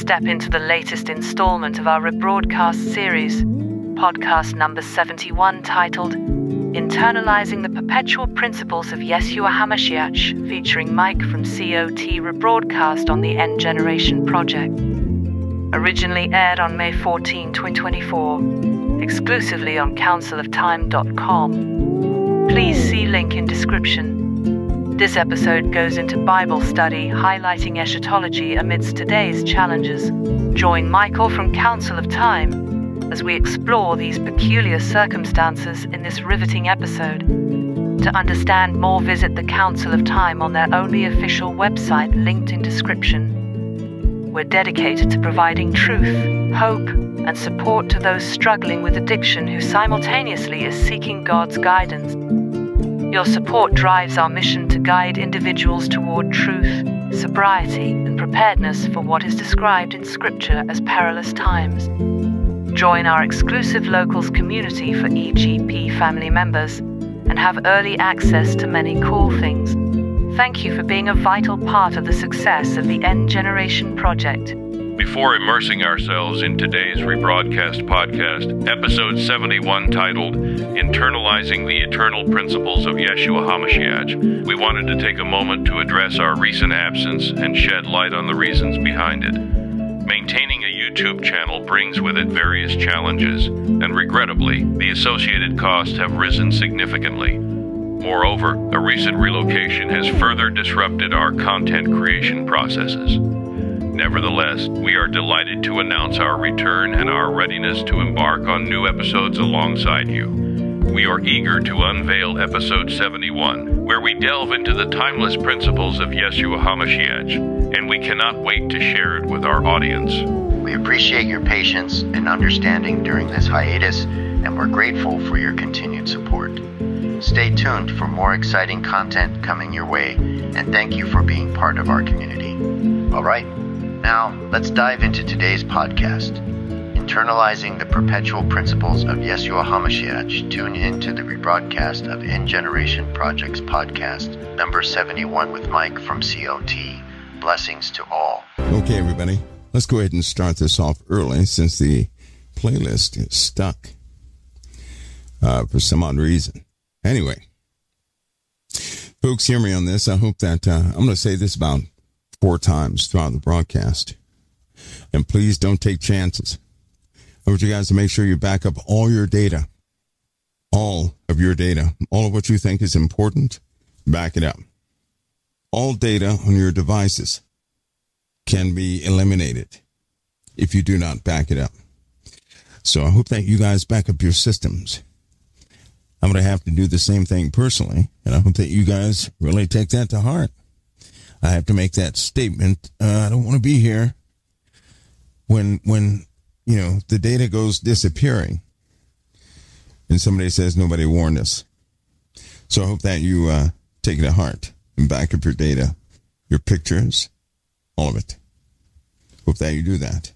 Step into the latest installment of our rebroadcast series, podcast number 71, titled Internalizing the Perpetual Principles of Yeshua HaMashiach, featuring Mike from COT Rebroadcast on the End Generation Project. Originally aired on May 14, 2024, exclusively on counciloftime.com. Please see link in description. This episode goes into Bible study, highlighting eschatology amidst today's challenges. Join Michael from Council of Time as we explore these peculiar circumstances in this riveting episode. To understand more, visit the Council of Time on their only official website linked in description. We're dedicated to providing truth, hope, and support to those struggling with addiction who simultaneously is seeking God's guidance. Your support drives our mission to guide individuals toward truth, sobriety, and preparedness for what is described in Scripture as perilous times. Join our exclusive Locals community for EGP family members and have early access to many cool things. Thank you for being a vital part of the success of the End Generation Project. Before immersing ourselves in today's rebroadcast podcast, episode 71, titled Internalizing the Eternal Principles of Yeshua HaMashiach, we wanted to take a moment to address our recent absence and shed light on the reasons behind it. Maintaining a YouTube channel brings with it various challenges, and regrettably, the associated costs have risen significantly. Moreover, a recent relocation has further disrupted our content creation processes. Nevertheless, we are delighted to announce our return and our readiness to embark on new episodes alongside you. We are eager to unveil episode 71, where we delve into the timeless principles of Yeshua HaMashiach, and we cannot wait to share it with our audience. We appreciate your patience and understanding during this hiatus, and we're grateful for your continued support. Stay tuned for more exciting content coming your way, and thank you for being part of our community. All right, now let's dive into today's podcast, Internalizing the Perpetual Principles of Yeshua HaMashiach. Tune in to the rebroadcast of End Generation Project's podcast number 71 with Mike from COT. Blessings to all. Okay, everybody, let's go ahead and start this off early since the playlist is stuck for some odd reason. Anyway, folks, hear me on this. I hope that I'm going to say this about 4 times throughout the broadcast. And please don't take chances. I want you guys to make sure you back up all your data. All of your data. All of what you think is important, back it up. All data on your devices can be eliminated if you do not back it up. So I hope that you guys back up your systems. I'm going to have to do the same thing personally, and I hope that you guys really take that to heart. I have to make that statement. I don't want to be here when you know the data goes disappearing, and somebody says nobody warned us. So I hope that you take it to heart and back up your data, your pictures, all of it. Hope that you do that.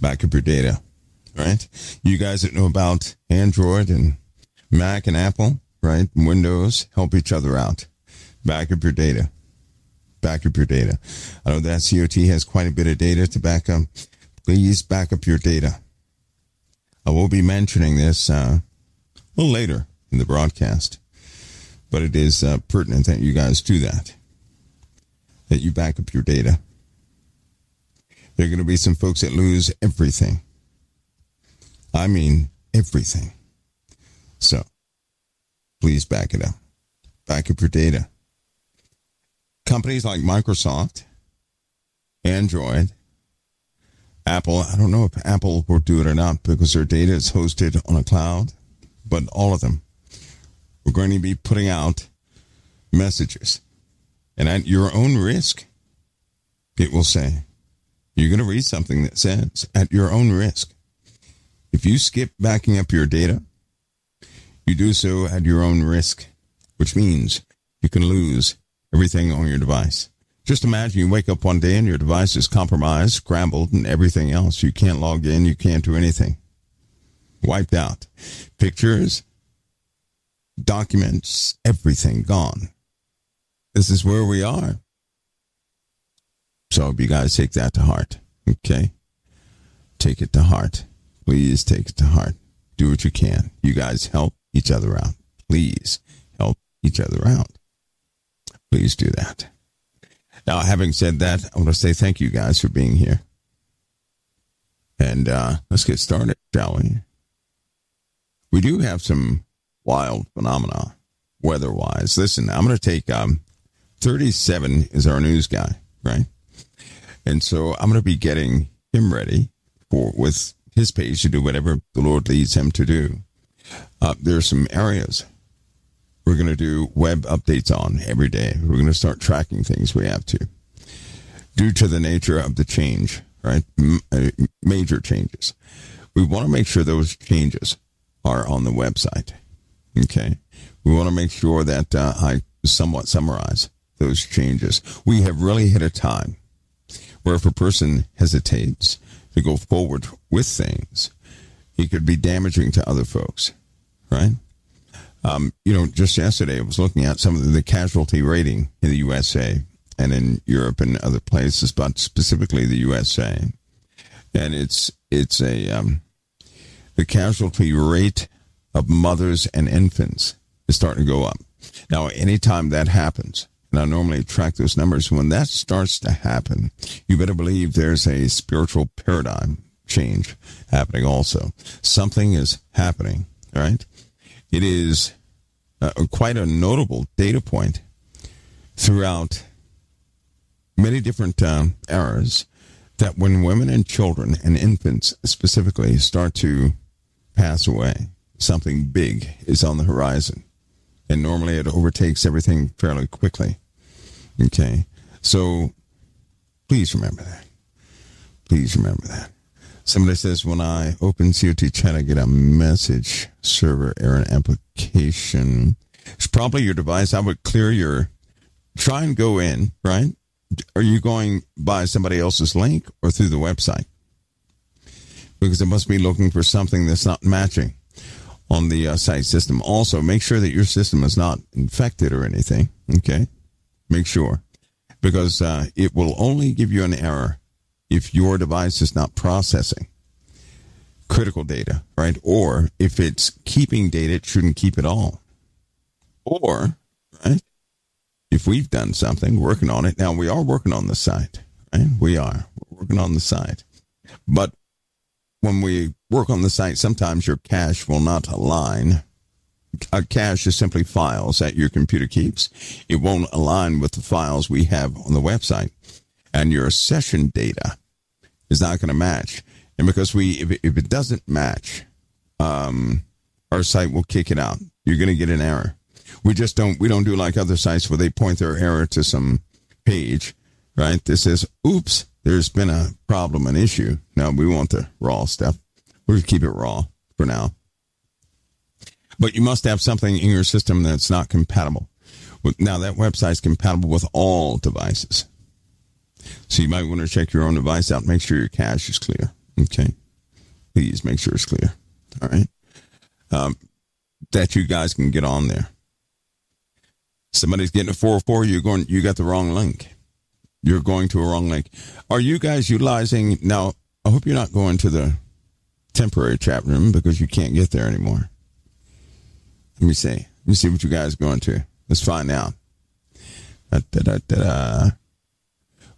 Back up your data, all right? You guys that know about Android and Mac and Apple, right? Windows, help each other out. Back up your data. Back up your data. I know that COT has quite a bit of data to back up. Please back up your data. I will be mentioning this a little later in the broadcast, but it is pertinent that you guys do that, that you back up your data. There are going to be some folks that lose everything. I mean, everything. So, please back it up. Back up your data. Companies like Microsoft, Android, Apple, I don't know if Apple will do it or not because their data is hosted on a cloud, but all of them are going to be putting out messages. And at your own risk, it will say, you're going to read something that says, at your own risk. If you skip backing up your data, you do so at your own risk, which means you can lose everything on your device. Just imagine you wake up one day and your device is compromised, scrambled, and everything else. You can't log in. You can't do anything. Wiped out. Pictures, documents, everything gone. This is where we are. So I hope you guys take that to heart. Okay. Take it to heart. Please take it to heart. Do what you can. You guys help each other out. Please help each other out. Please do that. Now, having said that, I want to say thank you guys for being here. And let's get started, shall we? We do have some wild phenomena, weather-wise. Listen, I'm going to take 37 is our news guy, right? And so I'm going to be getting him ready with his page to do whatever the Lord leads him to do. There are some areas we're going to do web updates on every day. We're going to start tracking things we have to. Due to the nature of the change, right? Major changes. We want to make sure those changes are on the website. Okay. We want to make sure that I somewhat summarize those changes. We have really hit a time where if a person hesitates to go forward with things, it could be damaging to other folks, right? You know, just yesterday I was looking at some of the casualty rating in the USA and in Europe and other places, but specifically the USA. And it's a the casualty rate of mothers and infants is starting to go up. Now, anytime that happens, and I normally track those numbers, when that starts to happen, you better believe there's a spiritual paradigm change happening also. Something is happening, right? It is quite a notable data point throughout many different eras that when women and children and infants specifically start to pass away, something big is on the horizon. And normally it overtakes everything fairly quickly. Okay. So please remember that. Please remember that. Somebody says, when I open COT chat, I get a message server error application. It's probably your device. I would clear your, try and go in, right? Are you going by somebody else's link or through the website? Because it must be looking for something that's not matching on the site system. Also, make sure that your system is not infected or anything, okay? Make sure, because it will only give you an error if your device is not processing critical data, right? Or if it's keeping data, it shouldn't keep it all. Or, right, if we've done something, working on it. Now, we are working on the site, right? We are. We're working on the site. But when we work on the site, sometimes your cache will not align. A cache is simply files that your computer keeps. It won't align with the files we have on the website. And your session data is not going to match. And because if it doesn't match, our site will kick it out. You're going to get an error. We don't do like other sites where they point their error to some page, right? This says, oops, there's been a problem, an issue. No, we want the raw stuff. We're going to keep it raw for now. But you must have something in your system that's not compatible. Now, that website's compatible with all devices. So you might want to check your own device out. Make sure your cache is clear. Okay. Please make sure it's clear. All right. That you guys can get on there. Somebody's getting a 404. You got the wrong link. You're going to a wrong link. Are you guys utilizing? Now, I hope you're not going to the temporary chat room because you can't get there anymore. Let me see what you guys are going to. Let's find out.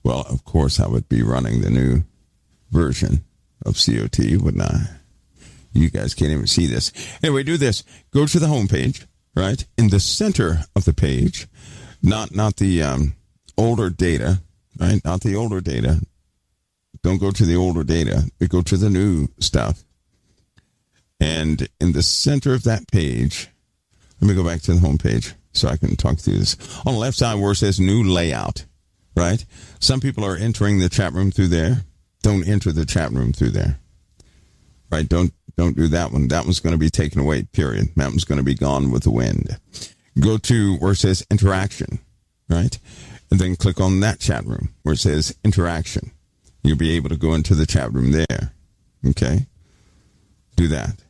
Well, of course, I would be running the new version of COT, wouldn't I? You guys can't even see this. Anyway, do this. Go to the homepage, right? In the center of the page, not the older data, right? Not the older data. Don't go to the older data. Go to the new stuff. And in the center of that page, let me go back to the homepage so I can talk through this. On the left side where it says new layout, right? Some people are entering the chat room through there. Don't enter the chat room through there, right? Don't do that one. That one's going to be taken away, period. That one's going to be gone with the wind. Go to where it says interaction, right? And then click on that chat room where it says interaction. You'll be able to go into the chat room there, okay? Do that.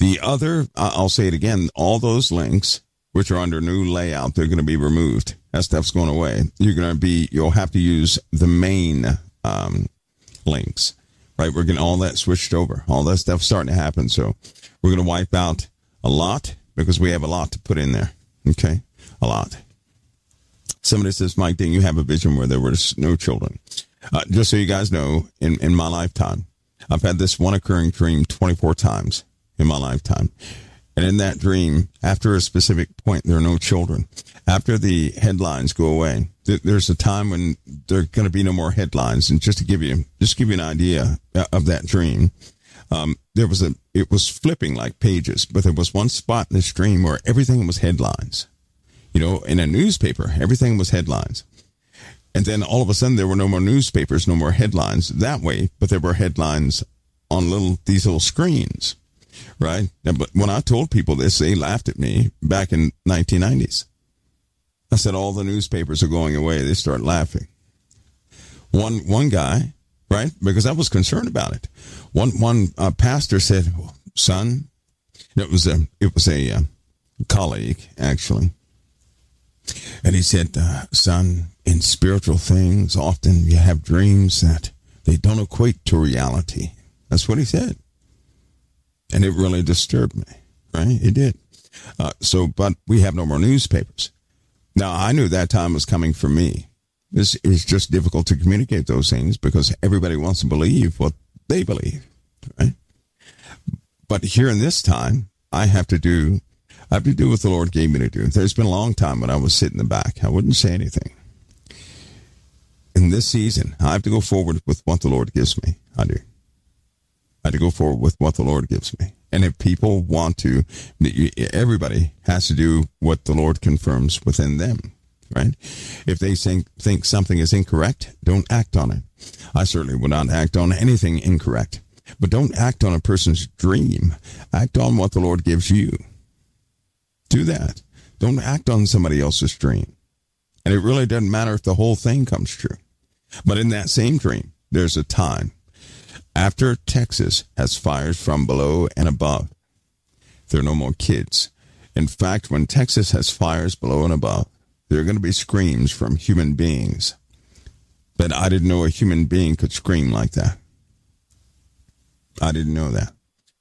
The other, I'll say it again, all those links, which are under new layout, they're going to be removed. That stuff's going away. You'll have to use the main links, right? We're getting all that switched over. All that stuff's starting to happen. So we're going to wipe out a lot because we have a lot to put in there. Okay? A lot. Somebody says, Mike, didn't you have a vision where there were no children? Just so you guys know, in my lifetime, I've had this one occurring dream 24 times in my lifetime. And in that dream, after a specific point, there are no children. After the headlines go away, there's a time when there are going to be no more headlines. And just to give you an idea of that dream, it was flipping like pages, but there was one spot in this dream where everything was headlines. You know, in a newspaper, everything was headlines. And then all of a sudden, there were no more newspapers, no more headlines that way, but there were headlines on these little screens, right? But when I told people this, they laughed at me back in 1990s. I said, all the newspapers are going away. They start laughing. One guy, right? Because I was concerned about it. One pastor said, son, it was a colleague, actually. And he said, son, in spiritual things, often you have dreams that they don't equate to reality. That's what he said. And it really disturbed me, right? It did. But we have no more newspapers. Now, I knew that time was coming for me. It was just difficult to communicate those things because everybody wants to believe what they believe, right? But here in this time, I have to do what the Lord gave me to do. There's been a long time when I was sitting in the back. I wouldn't say anything. In this season, I have to go forward with what the Lord gives me. I do. I have to go forward with what the Lord gives me. And if people want to, everybody has to do what the Lord confirms within them, right? If they think something is incorrect, don't act on it. I certainly would not act on anything incorrect. But don't act on a person's dream. Act on what the Lord gives you. Do that. Don't act on somebody else's dream. And it really doesn't matter if the whole thing comes true. But in that same dream, there's a time after Texas has fires from below and above. There are no more kids. In fact, when Texas has fires below and above, there are going to be screams from human beings. But I didn't know a human being could scream like that. I didn't know that.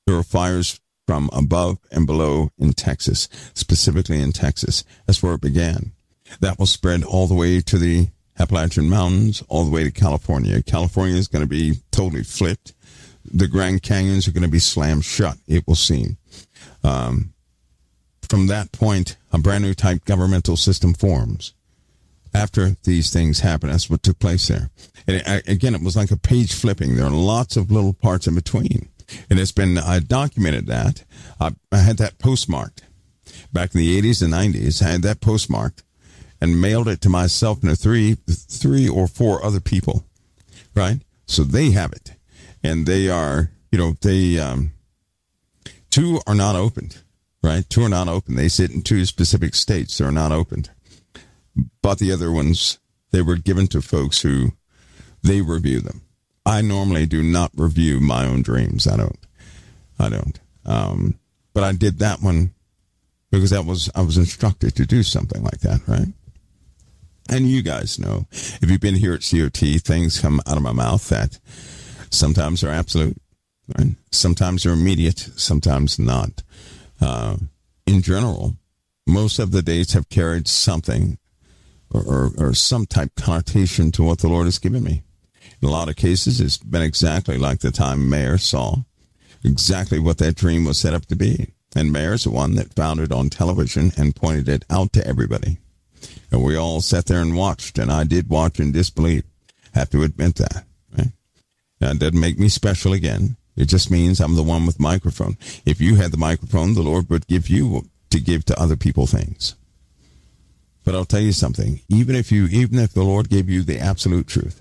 There were fires from above and below in Texas, specifically in Texas. That's where it began. That will spread all the way to the Appalachian Mountains, all the way to California. California is going to be totally flipped. The Grand Canyons are going to be slammed shut, it will seem. From that point, a brand new type governmental system forms. After these things happen, that's what took place there. And again, it was like a page flipping. There are lots of little parts in between. And it's been, I documented that. I had that postmarked. Back in the 80s and 90s, I had that postmarked and mailed it to myself and to three or four other people, right? So they have it. And they are, two are not opened, right? Two are not open. They sit in two specific states that are not opened. But the other ones, they were given to folks who, they review them. I normally do not review my own dreams. I don't. But I did that one because I was instructed to do something like that, right? And you guys know, if you've been here at COT, things come out of my mouth that sometimes are absolute, right? Sometimes are immediate, sometimes not. In general, most of the dates have carried something or some type of connotation to what the Lord has given me. In a lot of cases, it's been exactly like the time Mayer saw, exactly what that dream was set up to be. And Mayer's the one that found it on television and pointed it out to everybody. And we all sat there and watched, and I did watch and disbelieve. Have to admit that. Right? Now, it doesn't make me special again. It just means I'm the one with the microphone. If you had the microphone, the Lord would give you to give to other people things. But I'll tell you something. Even if the Lord gave you the absolute truth,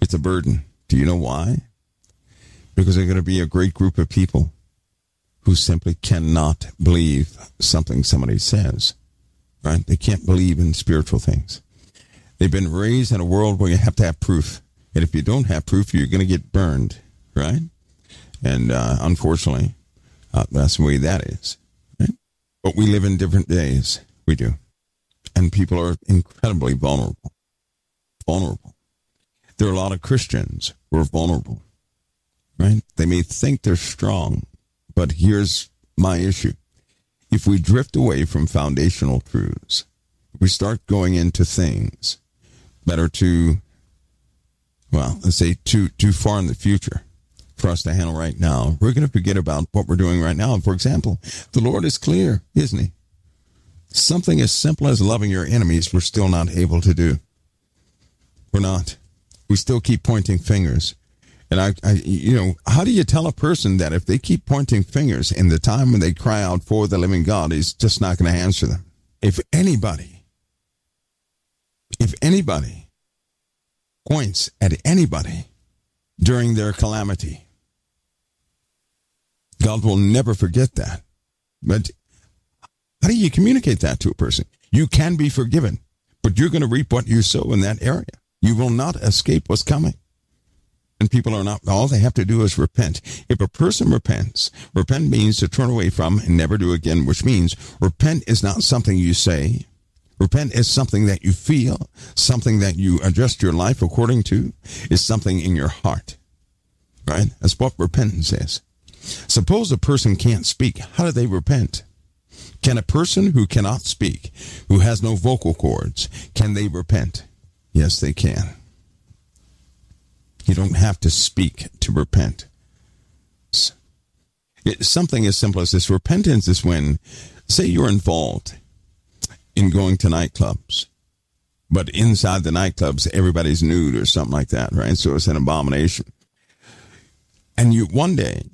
it's a burden. Do you know why? Because there are going to be a great group of people who simply cannot believe something somebody says, right? They can't believe in spiritual things. They've been raised in a world where you have to have proof. And if you don't have proof, you're going to get burned, right? And unfortunately, that's the way that is. Right? But we live in different days. We do. And people are incredibly vulnerable. There are a lot of Christians who are vulnerable, right? They may think they're strong, but here's my issue. If we drift away from foundational truths, we start going into things that are too, well, let's say too far in the future for us to handle right now. We're going to forget about what we're doing right now. And for example, the Lord is clear, isn't he? Something as simple as loving your enemies, we're still not able to do. We're not. We still keep pointing fingers. And I how do you tell a person that if they keep pointing fingers in the time when they cry out for the living God, he's just not going to answer them? If anybody points at anybody during their calamity, God will never forget that. But how do you communicate that to a person? You can be forgiven, but you're going to reap what you sow in that area. You will not escape what's coming. And people are not, all they have to do is repent. If a person repents, repent means to turn away from and never do again, which means repent is not something you say. Repent is something that you feel, something that you adjust your life according to, is something in your heart, right? That's what repentance is. Suppose a person can't speak. How do they repent? Can a person who cannot speak, who has no vocal cords, can they repent? Yes, they can. You don't have to speak to repent. It's something as simple as this. Repentance is when, say you're involved in going to nightclubs, but inside the nightclubs, everybody's nude or something like that, right? So it's an abomination. And you, one day,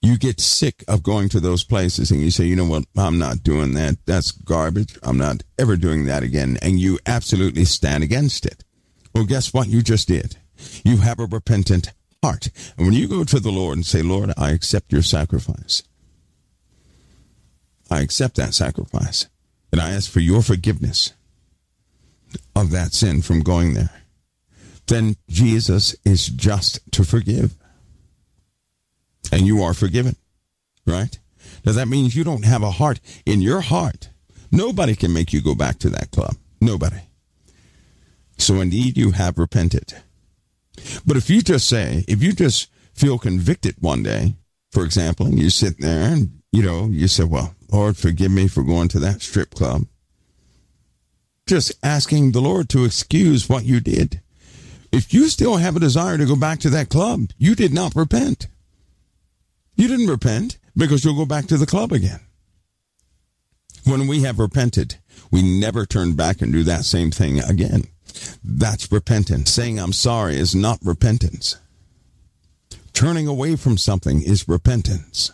you get sick of going to those places and you say, you know what, I'm not doing that. That's garbage. I'm not ever doing that again. And you absolutely stand against it. Well, guess what you just did? You have a repentant heart. And when you go to the Lord and say, Lord, I accept your sacrifice. I accept that sacrifice. And I ask for your forgiveness of that sin from going there. Then Jesus is just to forgive. And you are forgiven, right? Now that means you don't have a heart. In your heart, nobody can make you go back to that club. Nobody. So indeed, you have repented. But if you just say, if you just feel convicted one day, for example, and you sit there and, you say, well, Lord, forgive me for going to that strip club. Just asking the Lord to excuse what you did. If you still have a desire to go back to that club, you did not repent. You didn't repent because you'll go back to the club again. When we have repented, we never turn back and do that same thing again. That's repentance. Saying I'm sorry is not repentance. Turning away from something is repentance.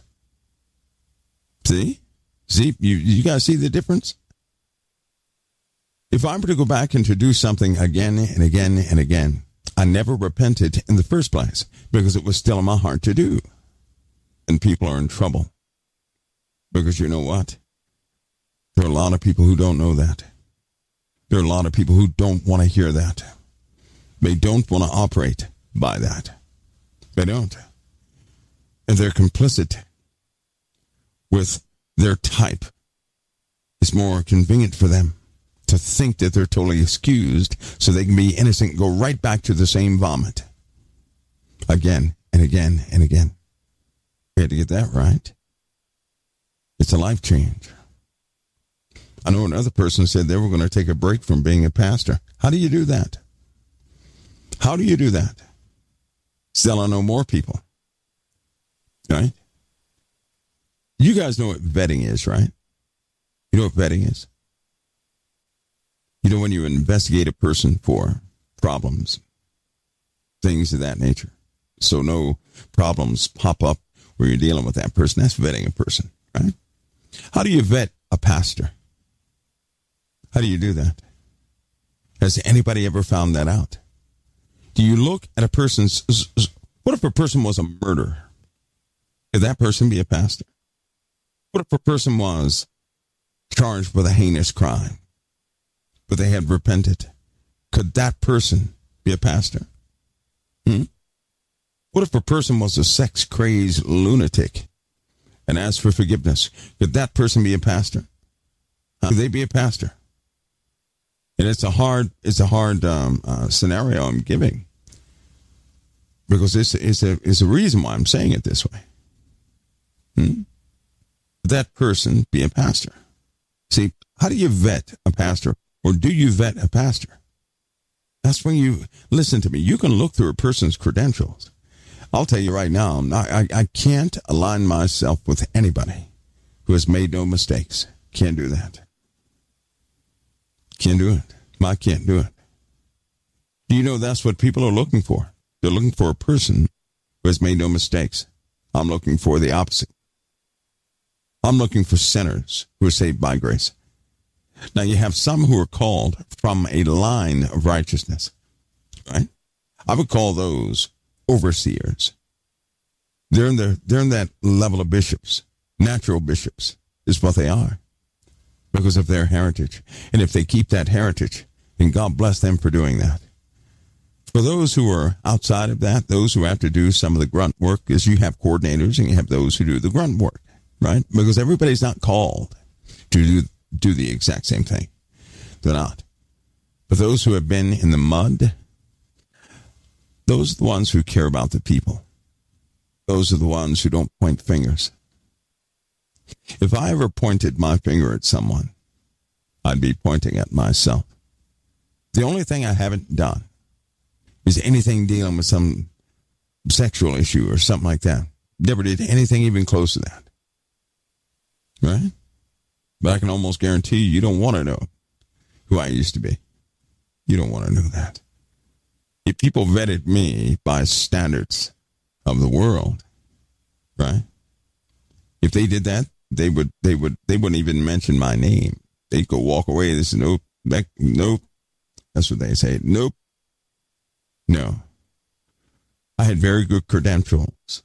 See? See, you guys see the difference? If I were to go back and to do something again and again and again, I never repented in the first place because it was still in my heart to do. And people are in trouble. Because you know what? There are a lot of people who don't know that. There are a lot of people who don't want to hear that. They don't want to operate by that. They don't. And they're complicit with their type. It's more convenient for them to think that they're totally excused so they can be innocent and go right back to the same vomit. Again and again and again. We had to get that right. It's a life change. I know another person said they were going to take a break from being a pastor. How do you do that? How do you do that? Still, I know more people. Right? You guys know what vetting is, right? You know what vetting is? You know when you investigate a person for problems, things of that nature. So no problems pop up where you're dealing with that person. That's vetting a person, right? How do you vet a pastor? How do you do that? Has anybody ever found that out? Do you look at a person's... What if a person was a murderer? Could that person be a pastor? What if a person was charged with a heinous crime, but they had repented? Could that person be a pastor? What if a person was a sex-crazed lunatic and asked for forgiveness? Could that person be a pastor? Could they be a pastor? And it's a hard scenario I'm giving, because it's a reason why I'm saying it this way. That person be a pastor. See, how do you vet a pastor, or do you vet a pastor? That's when you listen to me. You can look through a person's credentials. I'll tell you right now, I can't align myself with anybody who has made no mistakes. Can't do that. Can't do it. I can't do it. Do you know that's what people are looking for? They're looking for a person who has made no mistakes. I'm looking for the opposite. I'm looking for sinners who are saved by grace. Now, you have some who are called from a line of righteousness, right? I would call those overseers. They're in that level of bishops. Natural bishops is what they are, because of their heritage. And if they keep that heritage, then God bless them for doing that. For those who are outside of that, those who have to do some of the grunt work, is you have coordinators and you have those who do the grunt work, right? Because everybody's not called to do the exact same thing. They're not. But those who have been in the mud, those are the ones who care about the people. Those are the ones who don't point fingers. If I ever pointed my finger at someone, I'd be pointing at myself. The only thing I haven't done is anything dealing with some sexual issue or something like that. Never did anything even close to that. Right? But I can almost guarantee you don't want to know who I used to be. You don't want to know that. If people vetted me by standards of the world, right? If they did that, they wouldn't even mention my name. They'd go walk away. This is nope, that, nope. That's what they say. Nope. No. I had very good credentials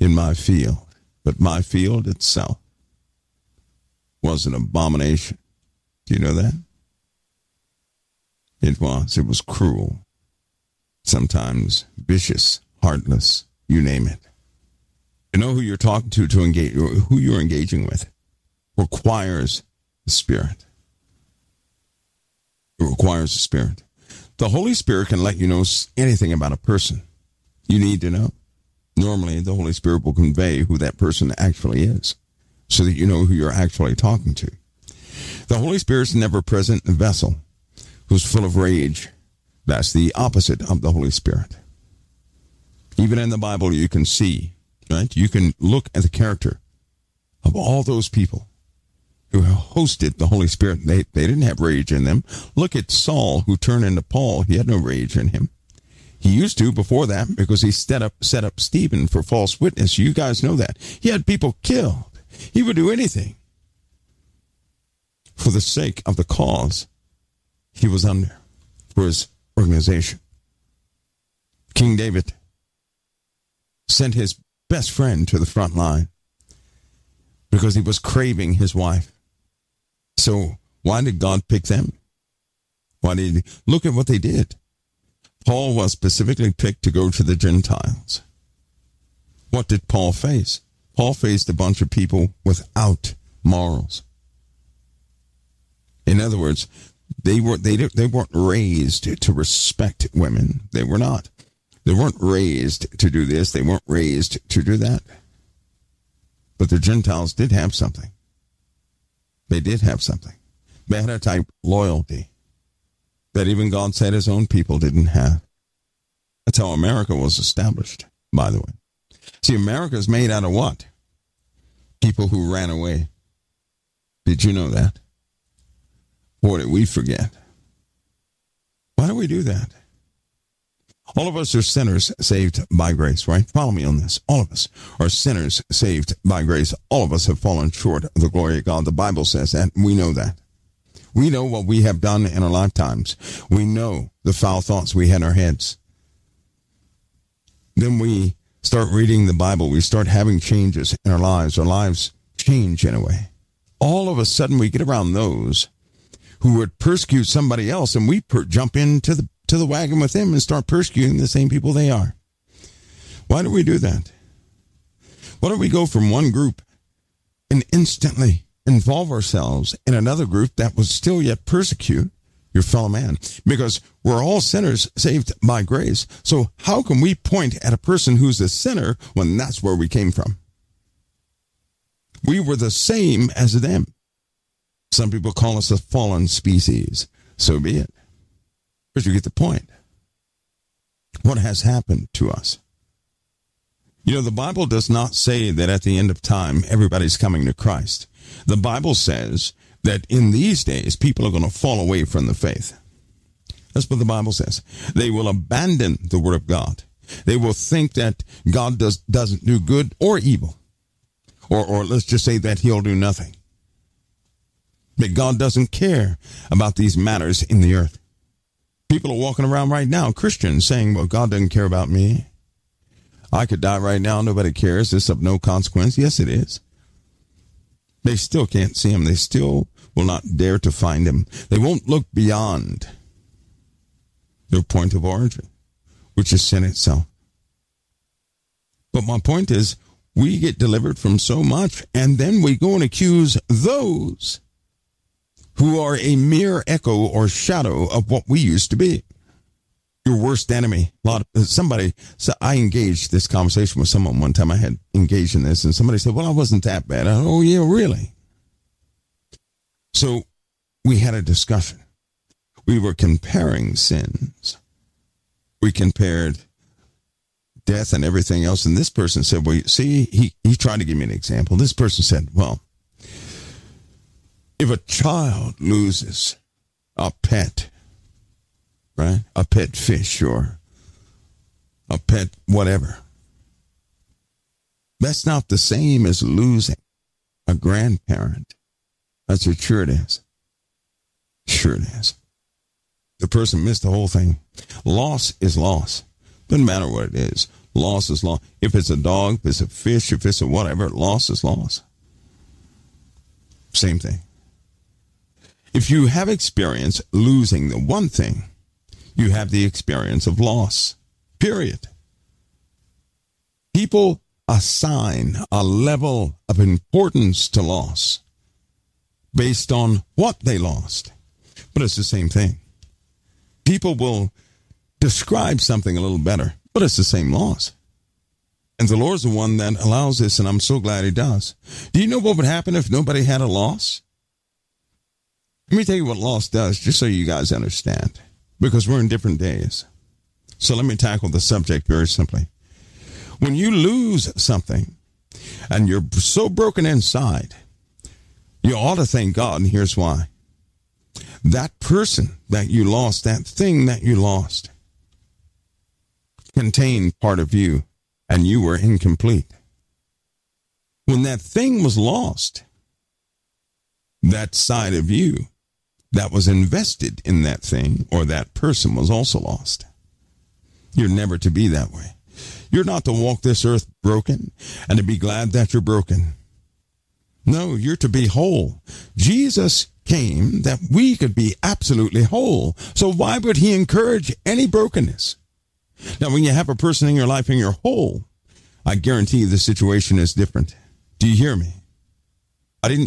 in my field, but my field itself was an abomination. Do you know that? It was cruel, sometimes vicious, heartless, you name it. To know who you're talking to engage, or who you're engaging with, requires the Spirit. It requires the Spirit. The Holy Spirit can let you know anything about a person you need to know. Normally, the Holy Spirit will convey who that person actually is, so that you know who you're actually talking to. The Holy Spirit's an ever-present vessel who's full of rage. That's the opposite of the Holy Spirit. Even in the Bible, you can see, right? You can look at the character of all those people who hosted the Holy Spirit. They didn't have rage in them. Look at Saul, who turned into Paul. He had no rage in him. He used to before that, because he set up Stephen for false witness. You guys know that. He had people killed. He would do anything for the sake of the cause he was under, for his organization. King David sent his best friend to the front line because he was craving his wife. So why did God pick them? Why did he? Look at what they did. Paul was specifically picked to go to the Gentiles. What did Paul face? Paul faced a bunch of people without morals. In other words, they weren't raised to respect women. They were not. They weren't raised to do this. They weren't raised to do that. But the Gentiles did have something. They did have something. They had a type loyalty that even God said his own people didn't have. That's how America was established, by the way. See, America is made out of what? People who ran away. Did you know that? Boy, did we forget. Why do we do that? All of us are sinners saved by grace, right? Follow me on this. All of us are sinners saved by grace. All of us have fallen short of the glory of God. The Bible says that. We know that. We know what we have done in our lifetimes. We know the foul thoughts we had in our heads. Then we start reading the Bible. We start having changes in our lives. Our lives change in a way. All of a sudden, we get around those who would persecute somebody else, and we jump into the wagon with them and start persecuting the same people they are. Why do we do that? Why don't we go from one group and instantly involve ourselves in another group that would still yet persecute your fellow man, because we're all sinners saved by grace. So how can we point at a person who's a sinner when that's where we came from? We were the same as them. Some people call us a fallen species. So be it. But you get the point. What has happened to us? You know, the Bible does not say that at the end of time, everybody's coming to Christ. The Bible says that in these days, people are going to fall away from the faith. That's what the Bible says. They will abandon the word of God. They will think that God doesn't do good or evil. Or let's just say that he'll do nothing. That God doesn't care about these matters in the earth. People are walking around right now, Christians, saying, well, God doesn't care about me. I could die right now. Nobody cares. It's of no consequence. Yes, it is. They still can't see him. They still will not dare to find him. They won't look beyond their point of origin, which is sin itself. But my point is, we get delivered from so much, and then we go and accuse those who are a mere echo or shadow of what we used to be. Your worst enemy. I engaged this conversation with someone one time. I had engaged in this, and somebody said, well, I wasn't that bad. I said, oh, yeah, really? So we had a discussion. We were comparing sins. We compared death and everything else. And this person said, well, see, he tried to give me an example. This person said, well, if a child loses a pet, right? A pet fish or a pet whatever. That's not the same as losing a grandparent. That's what sure it is. Sure it is. The person missed the whole thing. Loss is loss. Doesn't matter what it is. Loss is loss. If it's a dog, if it's a fish, if it's a whatever, loss is loss. Same thing. If you have experienced losing the one thing, you have the experience of loss, period. People assign a level of importance to loss based on what they lost, but it's the same thing. People will describe something a little better, but it's the same loss. And the Lord's the one that allows this, and I'm so glad he does. Do you know what would happen if nobody had a loss? Let me tell you what loss does, just so you guys understand, because we're in different days. So let me tackle the subject very simply. When you lose something and you're so broken inside, you ought to thank God, and here's why. That person that you lost, that thing that you lost, contained part of you, and you were incomplete. When that thing was lost, that side of you that was invested in that thing or that person was also lost. You're never to be that way. You're not to walk this earth broken and to be glad that you're broken. No, you're to be whole. Jesus came that we could be absolutely whole. So why would he encourage any brokenness? Now, when you have a person in your life and you're whole, I guarantee you the situation is different. Do you hear me?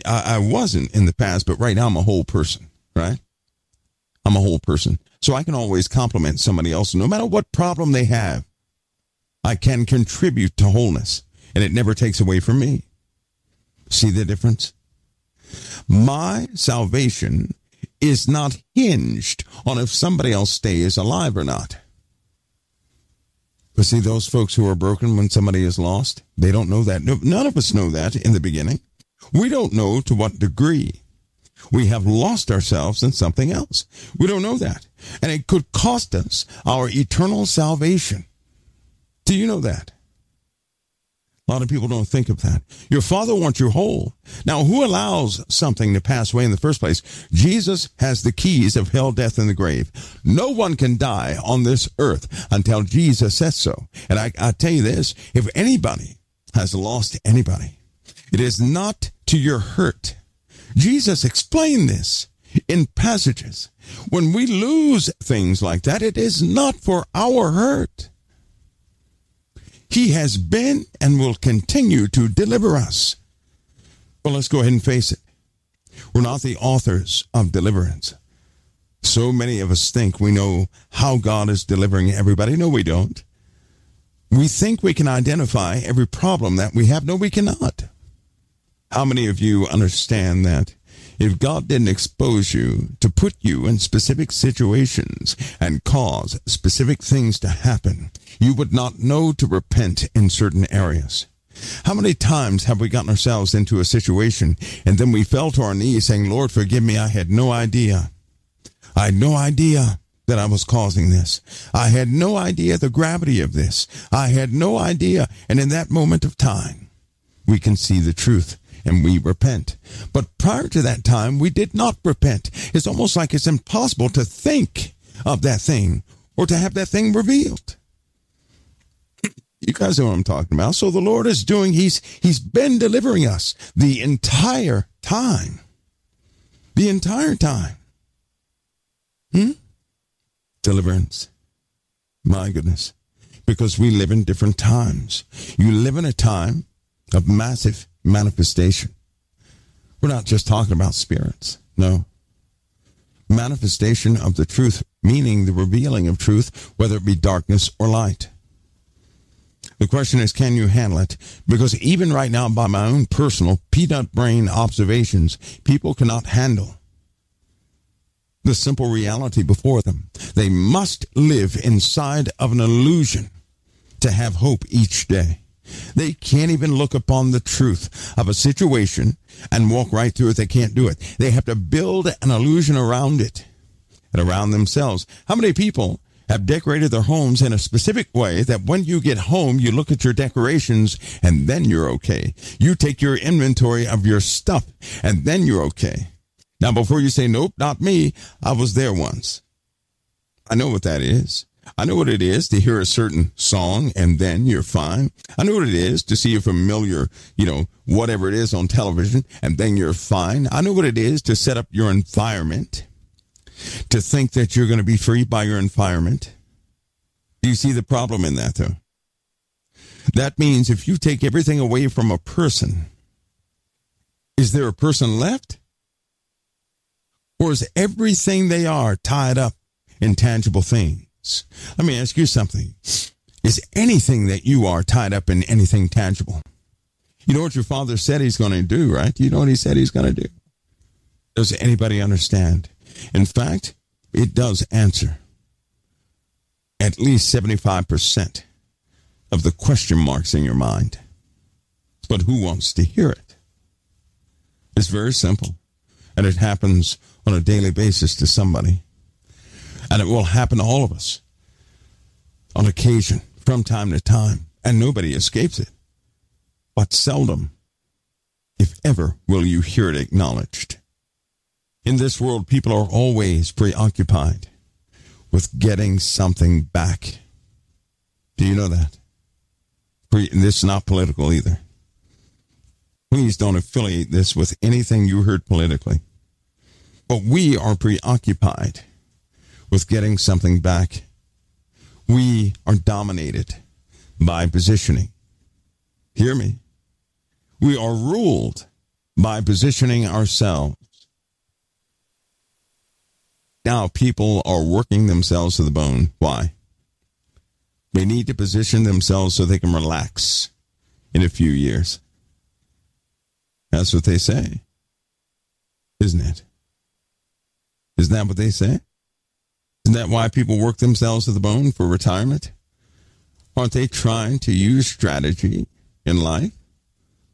I wasn't in the past, but right now I'm a whole person. Right? I'm a whole person. So I can always compliment somebody else. No matter what problem they have, I can contribute to wholeness, and it never takes away from me. See the difference? My salvation is not hinged on if somebody else stays alive or not. But see, those folks who are broken when somebody is lost, they don't know that. None of us know that in the beginning. We don't know to what degree we have lost ourselves in something else. We don't know that. And it could cost us our eternal salvation. Do you know that? A lot of people don't think of that. Your Father wants you whole. Now, who allows something to pass away in the first place? Jesus has the keys of hell, death, and the grave. No one can die on this earth until Jesus says so. And I tell you this, if anybody has lost anybody, it is not to your hurt. Jesus explained this in passages. When we lose things like that, it is not for our hurt. He has been and will continue to deliver us. Well, let's go ahead and face it. We're not the authors of deliverance. So many of us think we know how God is delivering everybody. No, we don't. We think we can identify every problem that we have. No, we cannot. How many of you understand that? If God didn't expose you to put you in specific situations and cause specific things to happen, you would not know to repent in certain areas. How many times have we gotten ourselves into a situation and then we fell to our knees saying, Lord, forgive me, I had no idea. I had no idea that I was causing this. I had no idea the gravity of this. I had no idea. And in that moment of time, we can see the truth. And we repent. But prior to that time, we did not repent. It's almost like it's impossible to think of that thing or to have that thing revealed. You guys know what I'm talking about. So the Lord is doing, he's been delivering us the entire time. The entire time. Deliverance. My goodness. Because we live in different times. You live in a time of massive manifestation. We're not just talking about spirits. No. Manifestation of the truth, meaning the revealing of truth, whether it be darkness or light. The question is, can you handle it? Because even right now, by my own personal peanut brain observations, people cannot handle the simple reality before them. They must live inside of an illusion to have hope each day. They can't even look upon the truth of a situation and walk right through it. They can't do it. They have to build an illusion around it and around themselves. How many people have decorated their homes in a specific way that when you get home, you look at your decorations and then you're okay. You take your inventory of your stuff and then you're okay. Now, before you say, nope, not me, I was there once. I know what that is. I know what it is to hear a certain song and then you're fine. I know what it is to see a familiar, whatever it is on television and then you're fine. I know what it is to set up your environment, to think that you're going to be free by your environment. Do you see the problem in that, though? That means if you take everything away from a person, is there a person left? Or is everything they are tied up in tangible things? Let me ask you something. Is anything that you are tied up in anything tangible? You know what your father said he's going to do, right? You know what he said he's going to do. Does anybody understand? In fact, it does answer at least 75% of the question marks in your mind. But who wants to hear it? It's very simple. And it happens on a daily basis to somebody. And it will happen to all of us on occasion, from time to time. And nobody escapes it. But seldom, if ever, will you hear it acknowledged. In this world, people are always preoccupied with getting something back. Do you know that? This is not political either. Please don't affiliate this with anything you heard politically. But we are preoccupied with getting something back. We are dominated by positioning. Hear me. We are ruled by positioning ourselves. Now people are working themselves to the bone. Why? They need to position themselves so they can relax in a few years. That's what they say. Isn't it? Isn't that what they say? Isn't that why people work themselves to the bone for retirement? Aren't they trying to use strategy in life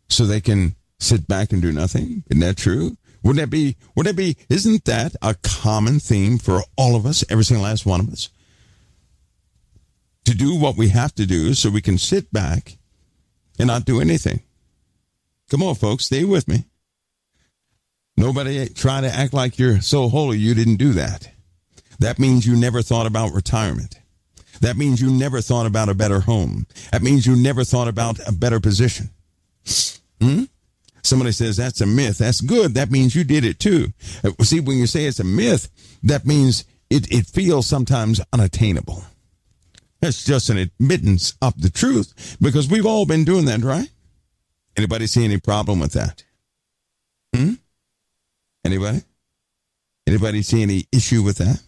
so they can sit back and do nothing? Isn't that true? Wouldn't that be, isn't that a common theme for all of us, every single last one of us? To do what we have to do so we can sit back and not do anything. Come on, folks, stay with me. Nobody try to act like you're so holy you didn't do that. That means you never thought about retirement. That means you never thought about a better home. That means you never thought about a better position. Somebody says, that's a myth. That's good. That means you did it too. See, when you say it's a myth, that means it feels sometimes unattainable. That's just an admittance of the truth, because we've all been doing that, right? Anybody see any problem with that? Anybody? Anybody see any issue with that?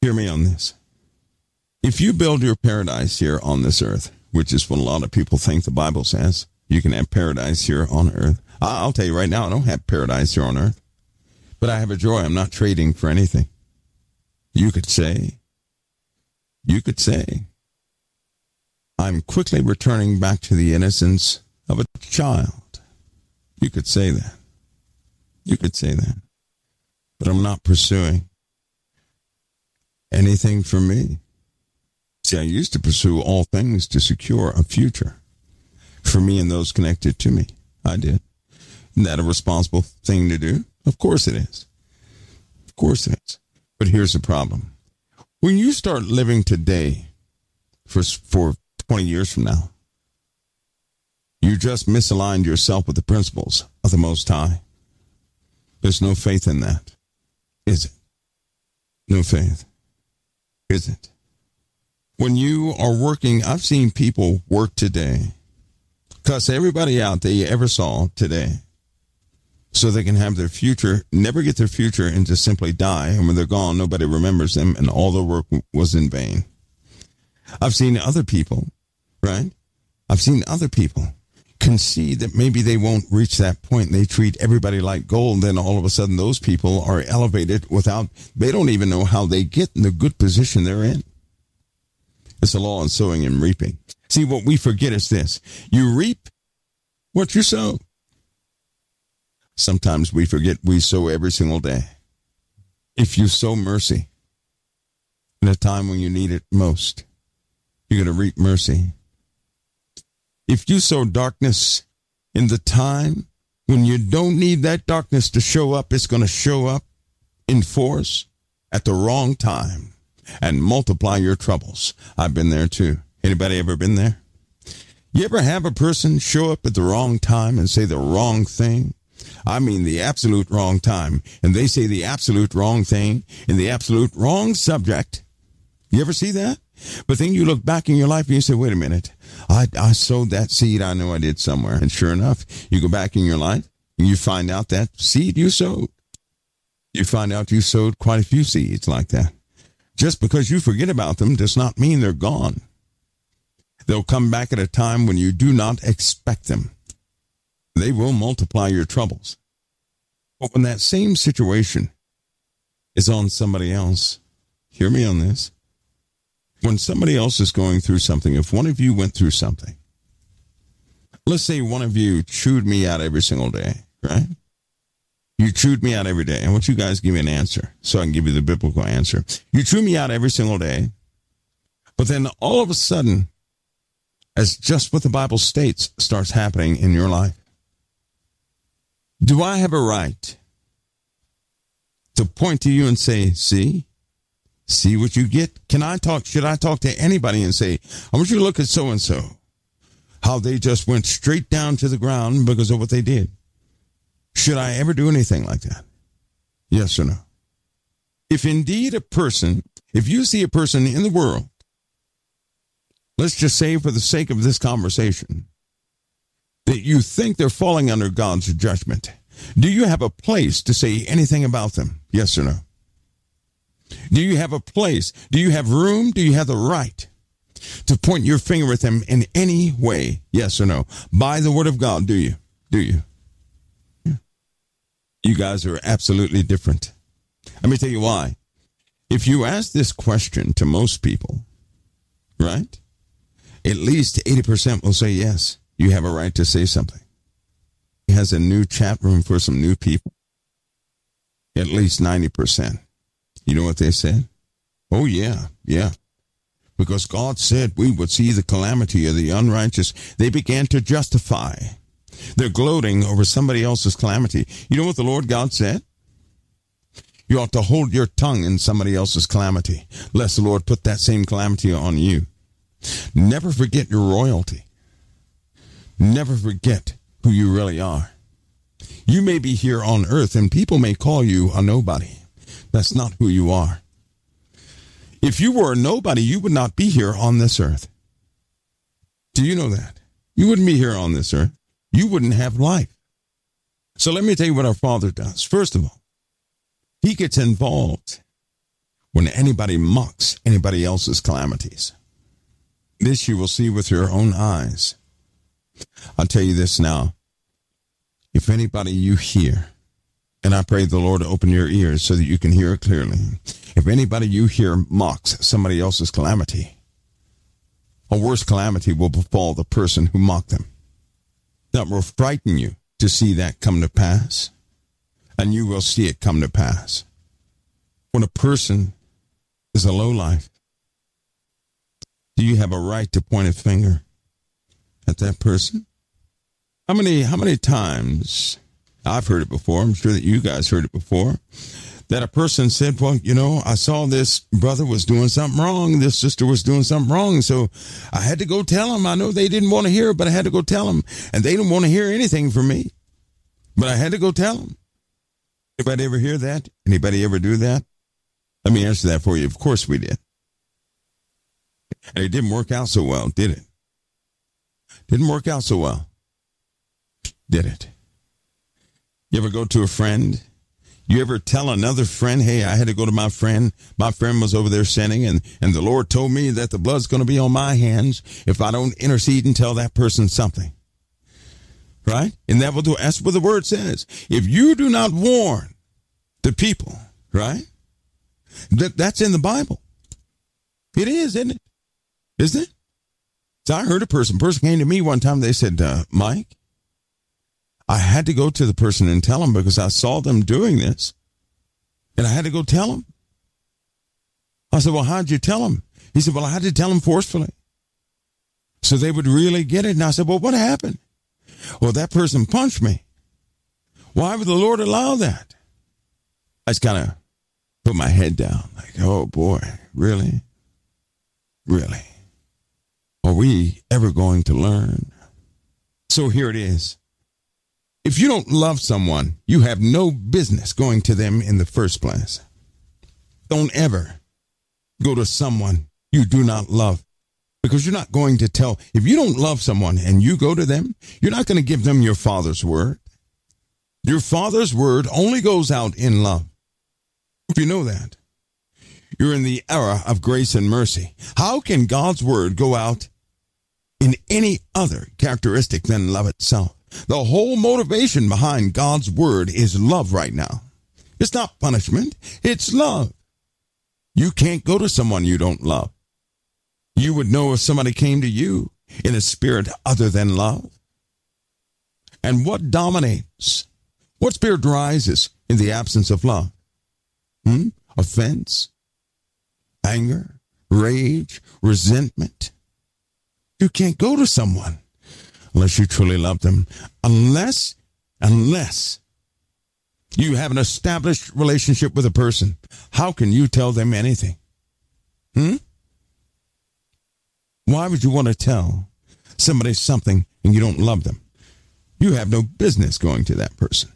Hear me on this. If you build your paradise here on this earth, which is what a lot of people think the Bible says, you can have paradise here on earth. I'll tell you right now, I don't have paradise here on earth, but I have a joy I'm not trading for anything. You could say, I'm quickly returning back to the innocence of a child. You could say that. You could say that. But I'm not pursuing anything for me. See, I used to pursue all things to secure a future for me and those connected to me. I did. Isn't that a responsible thing to do? Of course it is. Of course it is. But here's the problem. When you start living today for 20 years from now, you just misaligned yourself with the principles of the Most High. There's no faith in that, is it? No faith, is it? When you are working, I've seen people work today, cuss everybody out that you ever saw today, so they can have their future, never get their future, and just simply die. And when they're gone, nobody remembers them, and all their work was in vain. I've seen other people, right? I've seen other people concede that maybe they won't reach that point. They treat everybody like gold. Then all of a sudden those people are elevated without, they don't even know how they get in the good position they're in. It's the law of sowing and reaping. See, what we forget is this. You reap what you sow. Sometimes we forget we sow every single day. If you sow mercy in a time when you need it most, you're going to reap mercy. If you sow darkness in the time when you don't need that darkness to show up, it's going to show up in force at the wrong time and multiply your troubles. I've been there too. Anybody ever been there? You ever have a person show up at the wrong time and say the wrong thing? I mean the absolute wrong time. And they say the absolute wrong thing in the absolute wrong subject. You ever see that? But then you look back in your life and you say, wait a minute, I sowed that seed I know I did somewhere. And sure enough, you go back in your life and you find out that seed you sowed. You find out you sowed quite a few seeds like that. Just because you forget about them does not mean they're gone. They'll come back at a time when you do not expect them. They will multiply your troubles. But when that same situation is on somebody else, hear me on this. When somebody else is going through something, if one of you went through something, let's say one of you chewed me out every single day, right? You chewed me out every day. I want you guys to give me an answer so I can give you the biblical answer. You chewed me out every single day, but then all of a sudden, as just what the Bible states, starts happening in your life. Do I have a right to point to you and say, see what you get? Can I talk? Should I talk to anybody and say, I want you to look at so-and-so, how they just went straight down to the ground because of what they did? Should I ever do anything like that? Yes or no? If indeed a person, if you see a person in the world, let's just say for the sake of this conversation, that you think they're falling under God's judgment, do you have a place to say anything about them? Yes or no? Do you have a place? Do you have room? Do you have the right to point your finger at them in any way? Yes or no? By the word of God, do you? Do you? Yeah. You guys are absolutely different. Let me tell you why. If you ask this question to most people, right, at least 80% will say yes. You have a right to say something. He has a new chat room for some new people. At least 90%. You know what they said? Oh, yeah. Because God said we would see the calamity of the unrighteous. They began to justify. They're gloating over somebody else's calamity. You know what the Lord God said? You ought to hold your tongue in somebody else's calamity, lest the Lord put that same calamity on you. Never forget your royalty. Never forget who you really are. You may be here on earth and people may call you a nobody. That's not who you are. If you were a nobody, you would not be here on this earth. Do you know that? You wouldn't be here on this earth. You wouldn't have life. So let me tell you what our Father does. First of all, he gets involved when anybody mocks anybody else's calamities. This you will see with your own eyes. I'll tell you this now. If anybody you hear, and I pray the Lord to open your ears so that you can hear clearly. If anybody you hear mocks somebody else's calamity, a worse calamity will befall the person who mocked them. That will frighten you to see that come to pass, and you will see it come to pass. When a person is a lowlife, do you have a right to point a finger at that person? How many times, I've heard it before, I'm sure that you guys heard it before, that a person said, well, you know, I saw this brother was doing something wrong, this sister was doing something wrong, so I had to go tell him. I know they didn't want to hear it, but I had to go tell him, and they didn't want to hear anything from me, but I had to go tell him. Anybody ever hear that? Anybody ever do that? Let me answer that for you. Of course we did. And it didn't work out so well, did it? Didn't work out so well, did it? You ever go to a friend? You ever tell another friend, hey, I had to go to my friend. My friend was over there sinning, and the Lord told me that the blood's going to be on my hands if I don't intercede and tell that person something. Right? And that will do. That's what the word says. If you do not warn the people, right? That's in the Bible. It is, isn't it? Isn't it? So I heard a person came to me one time. They said, Mike, I had to go to the person and tell them because I saw them doing this, and I had to go tell them. I said, well, how'd you tell them? He said, well, I had to tell them forcefully so they would really get it. And I said, well, what happened? Well, that person punched me. Why would the Lord allow that? I just kind of put my head down like, oh boy, really? Really? Are we ever going to learn? So here it is. If you don't love someone, you have no business going to them in the first place. Don't ever go to someone you do not love, because you're not going to tell. If you don't love someone and you go to them, you're not going to give them your Father's word. Your Father's word only goes out in love. If you know that, you're in the era of grace and mercy. How can God's word go out in any other characteristic than love itself? The whole motivation behind God's word is love right now. It's not punishment. It's love. You can't go to someone you don't love. You would know if somebody came to you in a spirit other than love. And what dominates? What spirit rises in the absence of love? Offense, anger, rage, resentment. You can't go to someone unless you truly love them, unless you have an established relationship with a person. How can you tell them anything? Why would you want to tell somebody something and you don't love them? You have no business going to that person.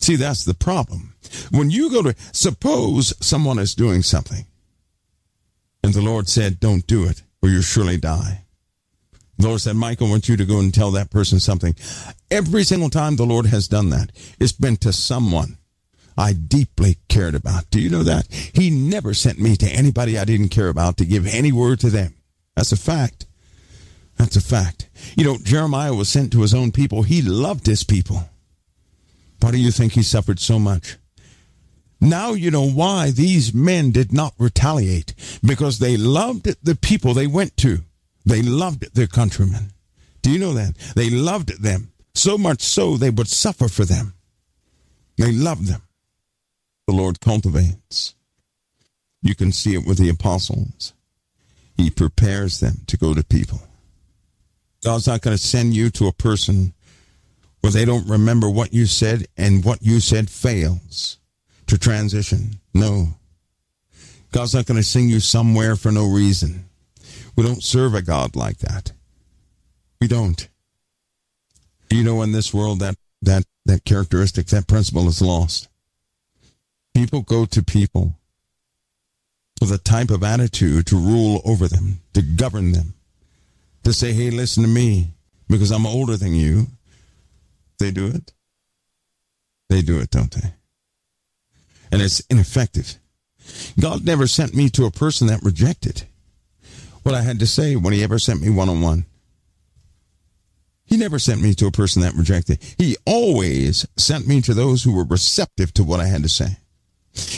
See, that's the problem. When you go to, suppose someone is doing something and the Lord said, don't do it or you'll surely die. The Lord said, Michael, I want you to go and tell that person something. Every single time the Lord has done that, it's been to someone I deeply cared about. Do you know that? He never sent me to anybody I didn't care about to give any word to them. That's a fact. That's a fact. You know, Jeremiah was sent to his own people. He loved his people. Why do you think he suffered so much? Now you know why these men did not retaliate, because they loved the people they went to. They loved their countrymen. Do you know that? They loved them so much so they would suffer for them. They loved them. The Lord cultivates. You can see it with the apostles. He prepares them to go to people. God's not going to send you to a person where they don't remember what you said and what you said fails to transition. No. God's not going to send you somewhere for no reason. We don't serve a God like that. We don't. You know, in this world, that characteristic, that principle is lost. People go to people with a type of attitude to rule over them, to govern them, to say, hey, listen to me, because I'm older than you. They do it. They do it, don't they? And it's ineffective. God never sent me to a person that rejected what I had to say when he ever sent me one-on-one. He never sent me to a person that rejected. He always sent me to those who were receptive to what I had to say.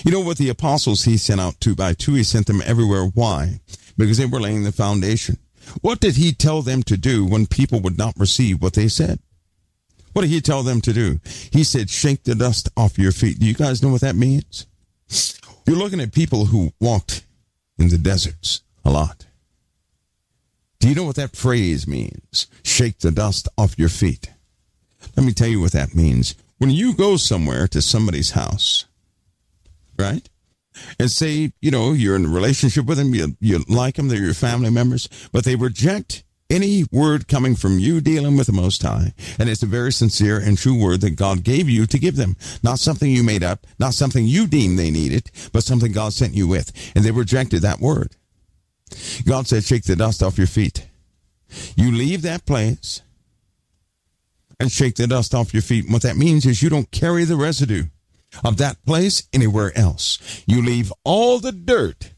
You know what the apostles he sent out two by two? He sent them everywhere. Why? Because they were laying the foundation. What did he tell them to do when people would not receive what they said? What did he tell them to do? He said, shake the dust off your feet. Do you guys know what that means? You're looking at people who walked in the deserts a lot. Do you know what that phrase means? Shake the dust off your feet. Let me tell you what that means. When you go somewhere to somebody's house, right? And say, you know, you're in a relationship with them, you like them, they're your family members, but they reject any word coming from you dealing with the Most High. And it's a very sincere and true word that God gave you to give them. Not something you made up, not something you deemed they needed, but something God sent you with. And they rejected that word. God said, shake the dust off your feet. You leave that place and shake the dust off your feet. And what that means is you don't carry the residue of that place anywhere else. You leave all the dirt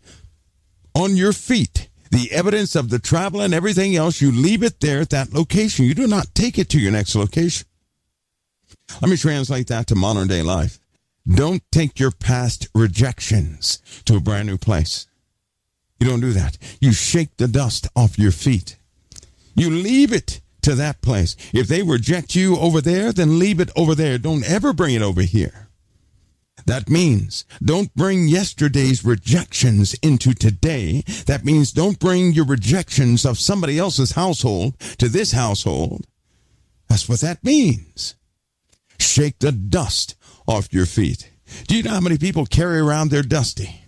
on your feet, the evidence of the travel and everything else. You leave it there at that location. You do not take it to your next location. Let me translate that to modern day life. Don't take your past rejections to a brand new place. You don't do that. You shake the dust off your feet. You leave it to that place. If they reject you over there, then leave it over there. Don't ever bring it over here. That means don't bring yesterday's rejections into today. That means don't bring your rejections of somebody else's household to this household. That's what that means. Shake the dust off your feet. Do you know how many people carry around their dusty?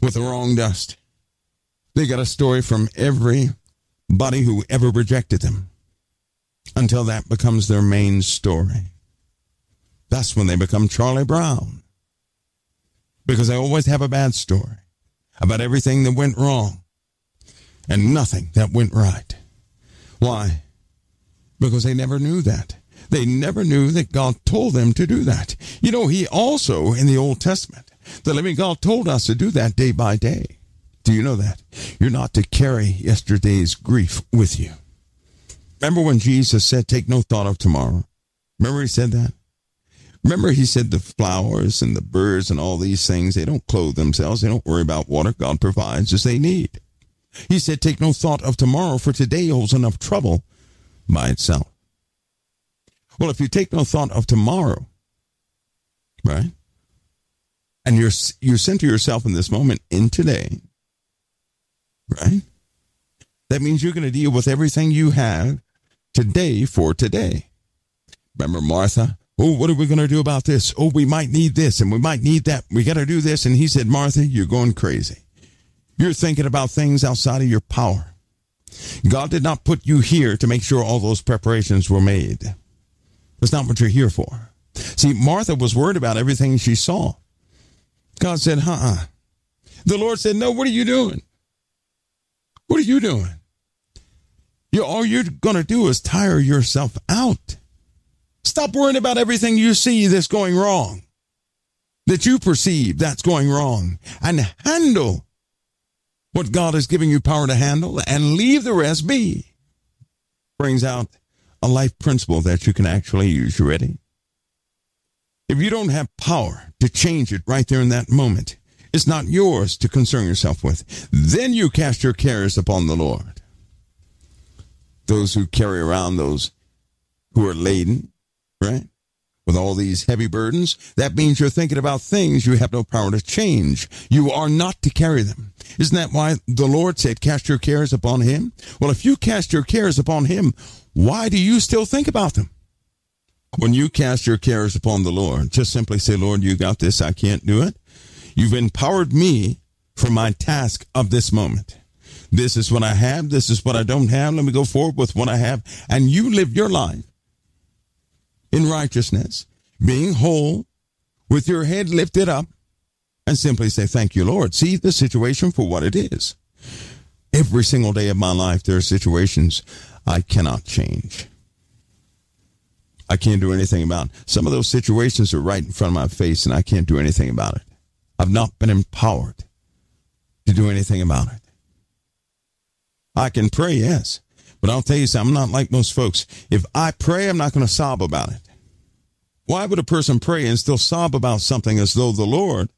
With the wrong dust. They got a story from everybody who ever rejected them until that becomes their main story. That's when they become Charlie Brown, because they always have a bad story about everything that went wrong and nothing that went right. Why? Because they never knew that. They never knew that God told them to do that. You know, he also, in the Old Testament, the living God told us to do that day by day. Do you know that? You're not to carry yesterday's grief with you. Remember when Jesus said, take no thought of tomorrow? Remember he said that? Remember he said the flowers and the birds and all these things, they don't clothe themselves. They don't worry about water. God provides as they need. He said, take no thought of tomorrow, for today holds enough trouble by itself. Well, if you take no thought of tomorrow, right? And you center yourself in this moment in today, right? That means you're going to deal with everything you have today for today. Remember Martha? Oh, what are we going to do about this? Oh, we might need this and we might need that. We got to do this. And he said, Martha, you're going crazy. You're thinking about things outside of your power. God did not put you here to make sure all those preparations were made. That's not what you're here for. See, Martha was worried about everything she saw. God said, The Lord said, no, what are you doing? What are you doing? All you're going to do is tire yourself out. Stop worrying about everything you see that's going wrong, that you perceive that's going wrong, and handle what God is giving you power to handle and leave the rest be. Brings out a life principle that you can actually use. You ready? If you don't have power to change it right there in that moment, it's not yours to concern yourself with. Then you cast your cares upon the Lord. Those who carry around those who are laden, right, with all these heavy burdens, that means you're thinking about things you have no power to change. You are not to carry them. Isn't that why the Lord said, cast your cares upon him? Well, if you cast your cares upon him, why do you still think about them? When you cast your cares upon the Lord, just simply say, Lord, you got this. I can't do it. You've empowered me for my task of this moment. This is what I have. This is what I don't have. Let me go forward with what I have. And you live your life in righteousness, being whole, with your head lifted up, and simply say, thank you, Lord. See the situation for what it is. Every single day of my life, there are situations I cannot change. I can't do anything about it. Some of those situations are right in front of my face, and I can't do anything about it. I've not been empowered to do anything about it. I can pray, yes, but I'll tell you something, I'm not like most folks. If I pray, I'm not going to sob about it. Why would a person pray and still sob about something as though the Lord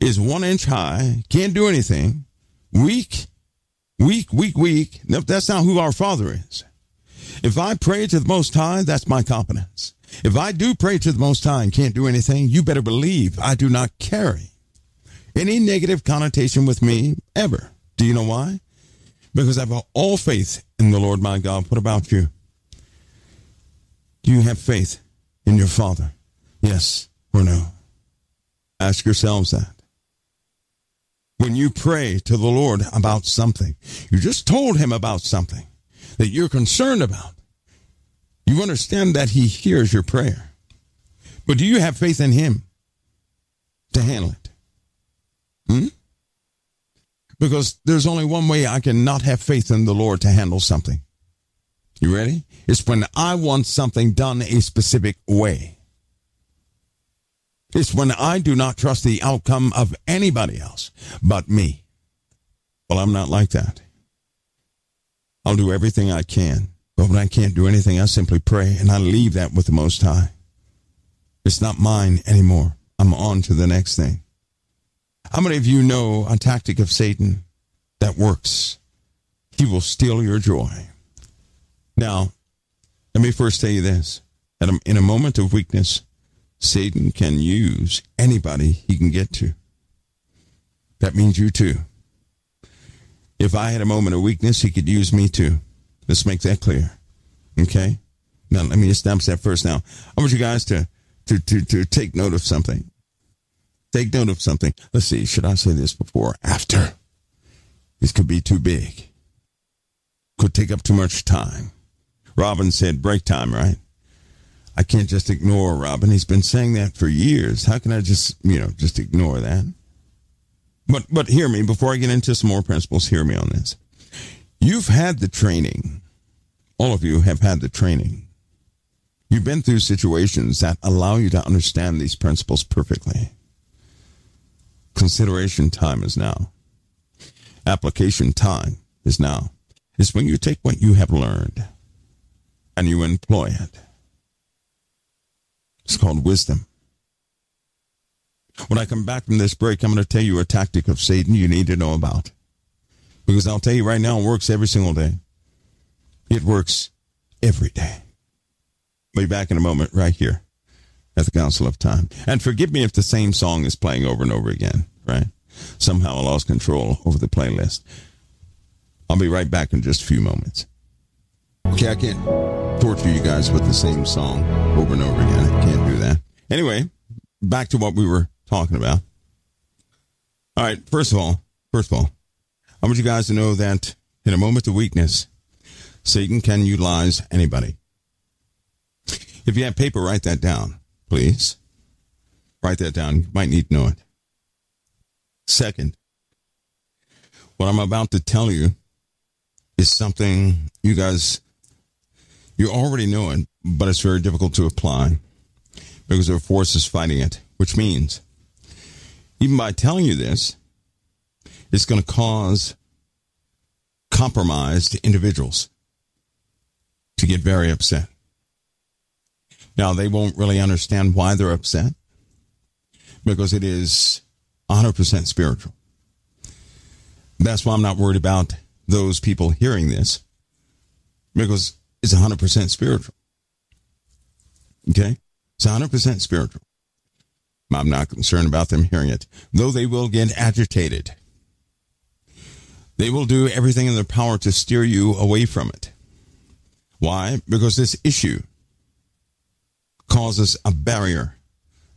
is 1 inch high, can't do anything, weak? No, that's not who our Father is. If I pray to the Most High, that's my competence. If I do pray to the Most High and can't do anything, you better believe I do not carry any negative connotation with me ever. Do you know why? Because I have all faith in the Lord my God. What about you? Do you have faith in your Father? Yes or no? Ask yourselves that. When you pray to the Lord about something, you just told him about something that you're concerned about. You understand that he hears your prayer. But do you have faith in him to handle it? Because there's only one way I can not have faith in the Lord to handle something. You ready? It's when I want something done a specific way. It's when I do not trust the outcome of anybody else but me. Well, I'm not like that. I'll do everything I can. But when I can't do anything, I simply pray, and I leave that with the Most High. It's not mine anymore. I'm on to the next thing. How many of you know a tactic of Satan that works? He will steal your joy. Now, let me first tell you this. In a moment of weakness, Satan can use anybody he can get to. That means you too. If I had a moment of weakness, he could use me too. Let's make that clear. Okay? Now, let me establish that first. Now, I want you guys to take note of something. Take note of something. Let's see, should I say this before or after? This could be too big. Could take up too much time. Robin said break time, right? I can't just ignore Robin. He's been saying that for years. How can I just ignore that? But hear me, before I get into some more principles, hear me on this. You've had the training. All of you have had the training. You've been through situations that allow you to understand these principles perfectly. Consideration time is now. Application time is now. It's when you take what you have learned and you employ it. It's called wisdom. When I come back from this break, I'm going to tell you a tactic of Satan you need to know about. Because I'll tell you right now, it works every single day. It works every day. I'll be back in a moment right here at the Council of Time. And forgive me if the same song is playing over and over again, right? Somehow I lost control over the playlist. I'll be right back in just a few moments. Okay, I can't torture you guys with the same song over and over again. I can't do that. Anyway, back to what we were talking about. All right, first of all, I want you guys to know that in a moment of weakness, Satan can utilize anybody. If you have paper, write that down. Please write that down. You might need to know it. Second, what I'm about to tell you is something you guys, you already know it, but it's very difficult to apply because there are forces fighting it, which means even by telling you this, it's going to cause compromised individuals to get very upset. Now, they won't really understand why they're upset because it is 100% spiritual. That's why I'm not worried about those people hearing this because it's 100% spiritual. Okay? It's 100% spiritual. I'm not concerned about them hearing it, though they will get agitated. They will do everything in their power to steer you away from it. Why? Because this issue causes a barrier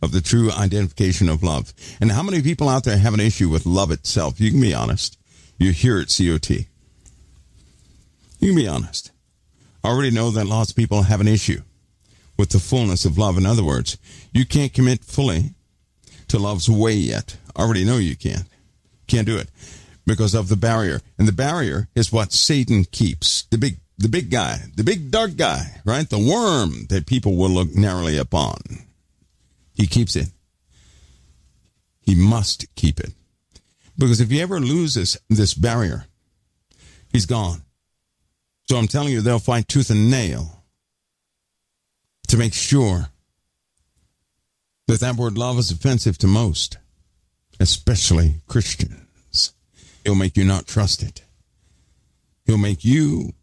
of the true identification of love. And how many people out there have an issue with love itself? You can be honest. You hear it, COT. You can be honest. I already know that lots of people have an issue with the fullness of love. In other words, you can't commit fully to love's way yet. I already know you can't. Can't do it because of the barrier. And the barrier is what Satan keeps, the big the big guy, the big dark guy, right? The worm that people will look narrowly upon. He keeps it. He must keep it. Because if he ever loses this barrier, he's gone. So I'm telling you, they'll fight tooth and nail to make sure that that word love is offensive to most, especially Christians. He'll make you not trust it. He'll make you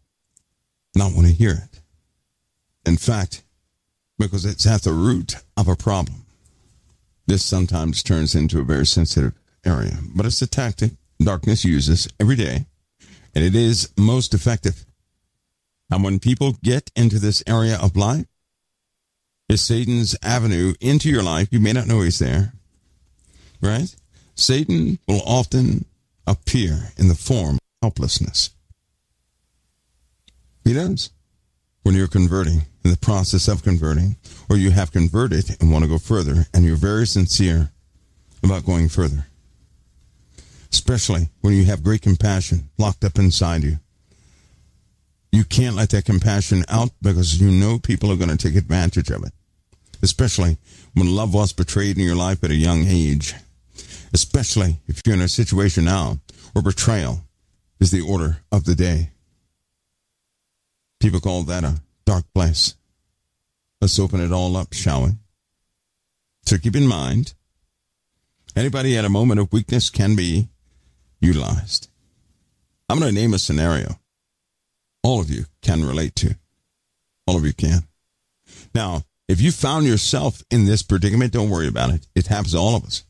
not want to hear it. In fact, because it's at the root of a problem. This sometimes turns into a very sensitive area, but it's a tactic darkness uses every day, and it is most effective. And when people get into this area of life, it's Satan's avenue into your life. You may not know he's there, right? Satan will often appear in the form of helplessness. He does. When you're converting, in the process of converting, or you have converted and want to go further, and you're very sincere about going further. Especially when you have great compassion locked up inside you. You can't let that compassion out because you know people are going to take advantage of it. Especially when love was betrayed in your life at a young age. Especially if you're in a situation now where betrayal is the order of the day. People call that a dark place. Let's open it all up, shall we? So keep in mind, anybody at a moment of weakness can be utilized. I'm going to name a scenario all of you can relate to. All of you can. Now, if you found yourself in this predicament, don't worry about it. It happens to all of us.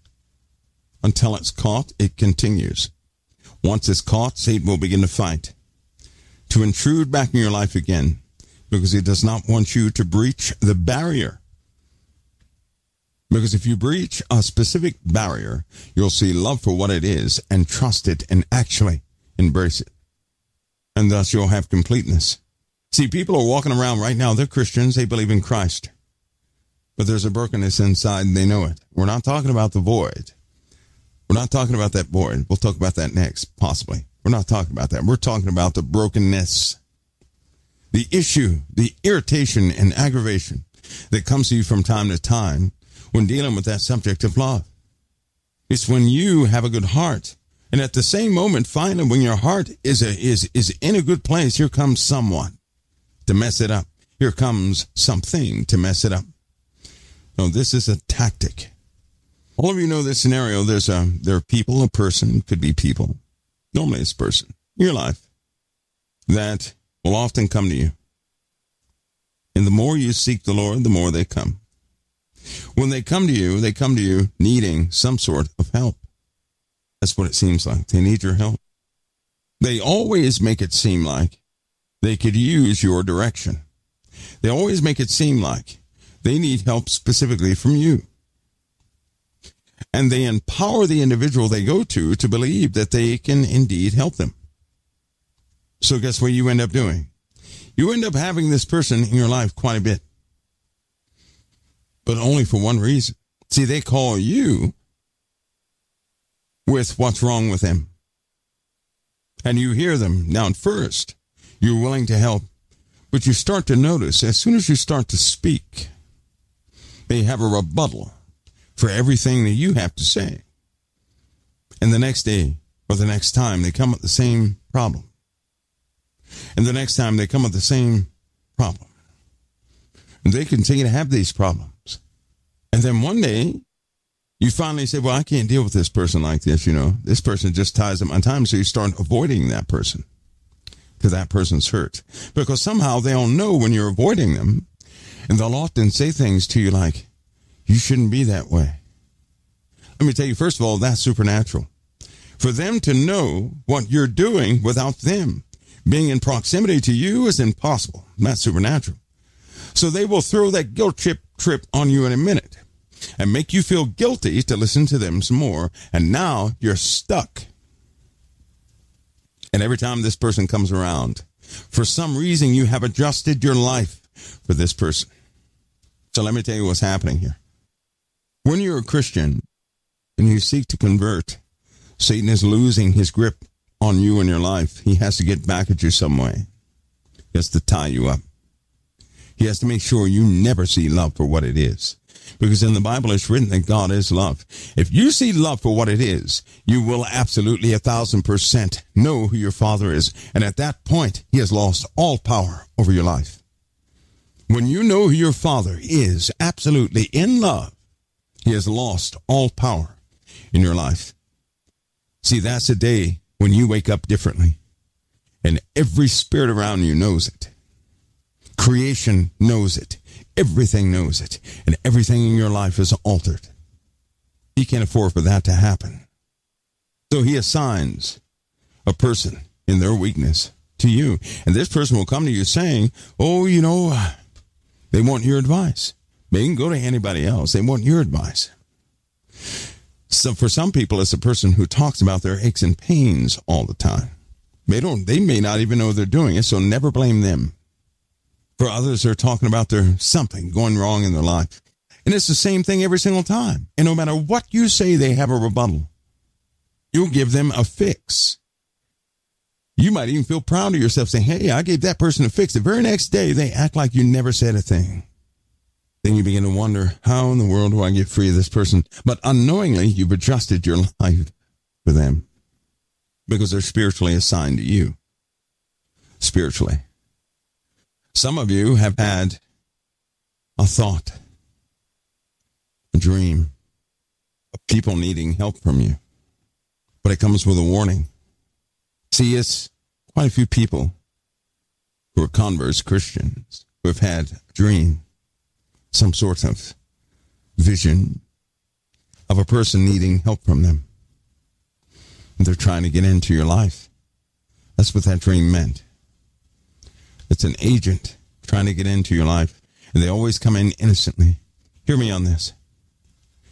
Until it's caught, it continues. Once it's caught, Satan will begin to fight, to intrude back in your life again, because he does not want you to breach the barrier. Because if you breach a specific barrier, you'll see love for what it is and trust it and actually embrace it. And thus you'll have completeness. See, people are walking around right now. They're Christians. They believe in Christ. But there's a brokenness inside and they know it. We're not talking about the void. We're not talking about that void. We'll talk about that next, possibly. We're not talking about that. We're talking about the brokenness, the issue, the irritation and aggravation that comes to you from time to time when dealing with that subject of love. It's when you have a good heart, and at the same moment, finally, when your heart is in a good place, here comes someone to mess it up. Here comes something to mess it up. No, this is a tactic. All of you know this scenario. There are people, a person, could be people. Normally it's a person in your life that will often come to you. And the more you seek the Lord, the more they come. When they come to you needing some sort of help. That's what it seems like. They need your help. They always make it seem like they could use your direction. They always make it seem like they need help specifically from you. And they empower the individual they go to believe that they can indeed help them. So guess what you end up doing? You end up having this person in your life quite a bit. But only for one reason. See, they call you with what's wrong with them. And you hear them. Now, at first, you're willing to help. But you start to notice, as soon as you start to speak, they have a rebuttal for everything that you have to say. And the next day, or the next time, they come with the same problem. And the next time, they come with the same problem. And they continue to have these problems. And then one day, you finally say, well, I can't deal with this person like this, you know. This person just ties up my time, so you start avoiding that person. Because that person's hurt. Because somehow they'll know when you're avoiding them. And they'll often say things to you like, you shouldn't be that way. Let me tell you, first of all, that's supernatural. For them to know what you're doing without them being in proximity to you is impossible. That's supernatural. So they will throw that guilt trip on you in a minute and make you feel guilty to listen to them some more. And now you're stuck. And every time this person comes around, for some reason, you have adjusted your life for this person. So let me tell you what's happening here. When you're a Christian and you seek to convert, Satan is losing his grip on you and your life. He has to get back at you some way. just to tie you up. He has to make sure you never see love for what it is. Because in the Bible, it's written that God is love. If you see love for what it is, you will absolutely 1,000% know who your Father is. And at that point, he has lost all power over your life. When you know who your Father is absolutely in love, he has lost all power in your life. See, that's a day when you wake up differently. And every spirit around you knows it. Creation knows it. Everything knows it, and everything in your life is altered. He can't afford for that to happen. So he assigns a person in their weakness to you. And this person will come to you saying, oh, you know, they want your advice. They can go to anybody else. They want your advice. So for some people, it's a person who talks about their aches and pains all the time. They may not even know they're doing it, so never blame them. For others, they're talking about their something going wrong in their life. And it's the same thing every single time. And no matter what you say, they have a rebuttal. You'll give them a fix. You might even feel proud of yourself saying, hey, I gave that person a fix. The very next day, they act like you never said a thing. Then you begin to wonder, how in the world do I get free of this person? But unknowingly, you've adjusted your life for them because they're spiritually assigned to you. Spiritually. Some of you have had a thought, a dream of people needing help from you, but it comes with a warning. See, it's quite a few people who are converts, Christians, who have had a dream, some sort of vision of a person needing help from them. And they're trying to get into your life. That's what that dream meant. It's an agent trying to get into your life, and they always come in innocently. Hear me on this.